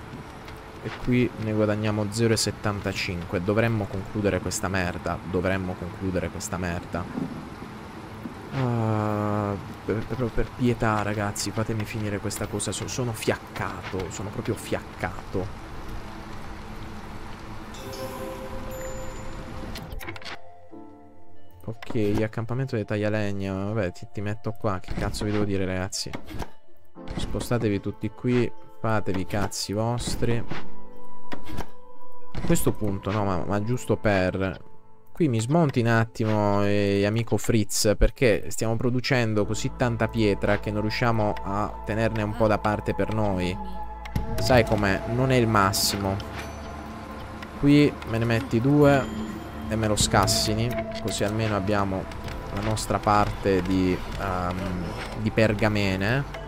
E qui ne guadagniamo 0,75. Dovremmo concludere questa merda. Per pietà ragazzi, fatemi finire questa cosa. Sono fiaccato, sono proprio fiaccato. Ok, accampamento dei taglialegna. Vabbè, ti metto qua. Che cazzo vi devo dire ragazzi? Spostatevi tutti qui. Fatevi i cazzi vostri. A questo punto, no, ma giusto per... Qui mi smonti un attimo, amico Fritz, perché stiamo producendo così tanta pietra che non riusciamo a tenerne un po' da parte per noi. Sai com'è? Non è il massimo. Qui me ne metti 2 e me lo scassini, così almeno abbiamo la nostra parte di pergamene.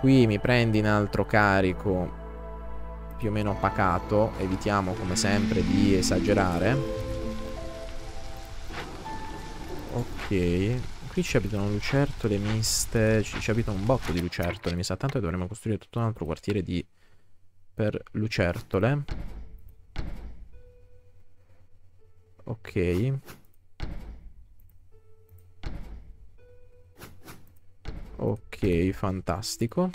Qui mi prendi un altro carico più o meno pacato, evitiamo come sempre di esagerare. Ok, qui ci abitano lucertole miste, ci abitano un botto di lucertole, mi sa, tanto che dovremmo costruire tutto un altro quartiere per lucertole. Ok. Ok, fantastico.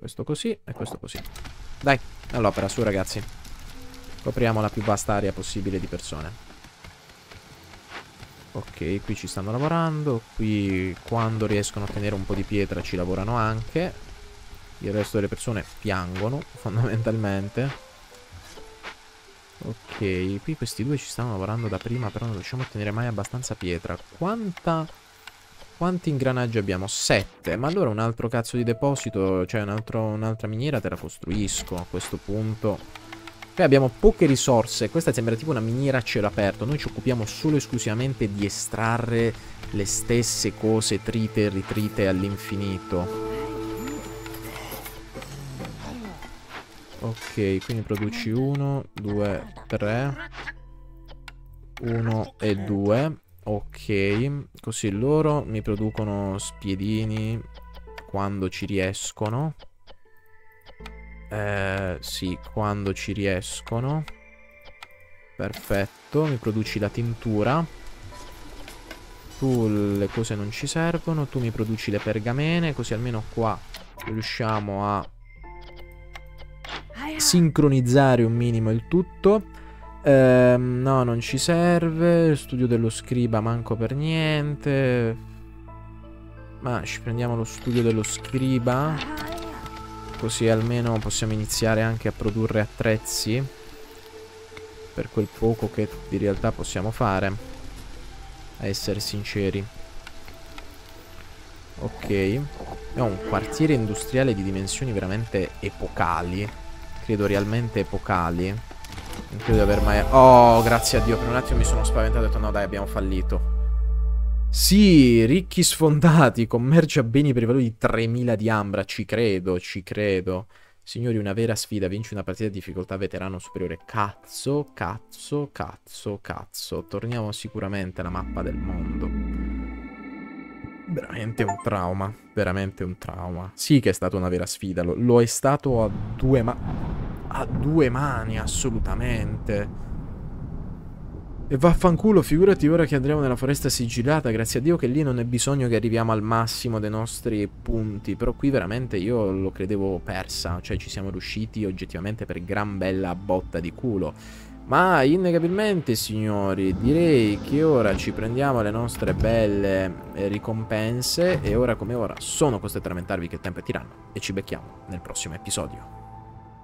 Questo così e questo così. Dai, all'opera, su ragazzi. Copriamo la più vasta area possibile di persone. Ok, qui ci stanno lavorando. Qui quando riescono a ottenere un po' di pietra ci lavorano anche. Il resto delle persone piangono fondamentalmente. Ok, qui questi due ci stanno lavorando da prima, però non riusciamo a ottenere mai abbastanza pietra. Quanti ingranaggi abbiamo? 7. Ma allora un altro cazzo di deposito, cioè un'altra miniera te la costruisco a questo punto. Poi abbiamo poche risorse, questa sembra tipo una miniera a cielo aperto, noi ci occupiamo solo e esclusivamente di estrarre le stesse cose trite e ritrite all'infinito. Ok, quindi produci 1, 2, 3, 1 e 2, ok, così loro mi producono spiedini quando ci riescono. Sì, quando ci riescono. Perfetto, mi produci la tintura. Tu le cose non ci servono, tu mi produci le pergamene, così almeno qua riusciamo a sincronizzare un minimo il tutto. No, non ci serve. Studio dello scriba manco per niente. Ma ci prendiamo lo studio dello scriba, così almeno possiamo iniziare anche a produrre attrezzi per quel poco che in realtà possiamo fare, a essere sinceri. Ok, è un quartiere industriale di dimensioni veramente epocali, credo realmente epocali. Non credo di aver mai... oh, grazie a Dio, per un attimo mi sono spaventato e ho detto no dai, abbiamo fallito. Sì, ricchi sfondati, commercio a beni per il valore di 3000 di ambra, ci credo, Signori, una vera sfida, vinci una partita di difficoltà veterano superiore. Cazzo, torniamo sicuramente alla mappa del mondo. Veramente un trauma, veramente un trauma. Sì che è stata una vera sfida, lo è stato a due mani, assolutamente. E vaffanculo, figurati ora che andremo nella foresta sigillata, grazie a Dio che lì non è bisogno che arriviamo al massimo dei nostri punti, però qui veramente io lo credevo persa, cioè ci siamo riusciti oggettivamente per gran bella botta di culo. Ma innegabilmente signori, direi che ora ci prendiamo le nostre belle ricompense e ora come ora sono costretto a lamentarvi che il tempo è tiranno e ci becchiamo nel prossimo episodio.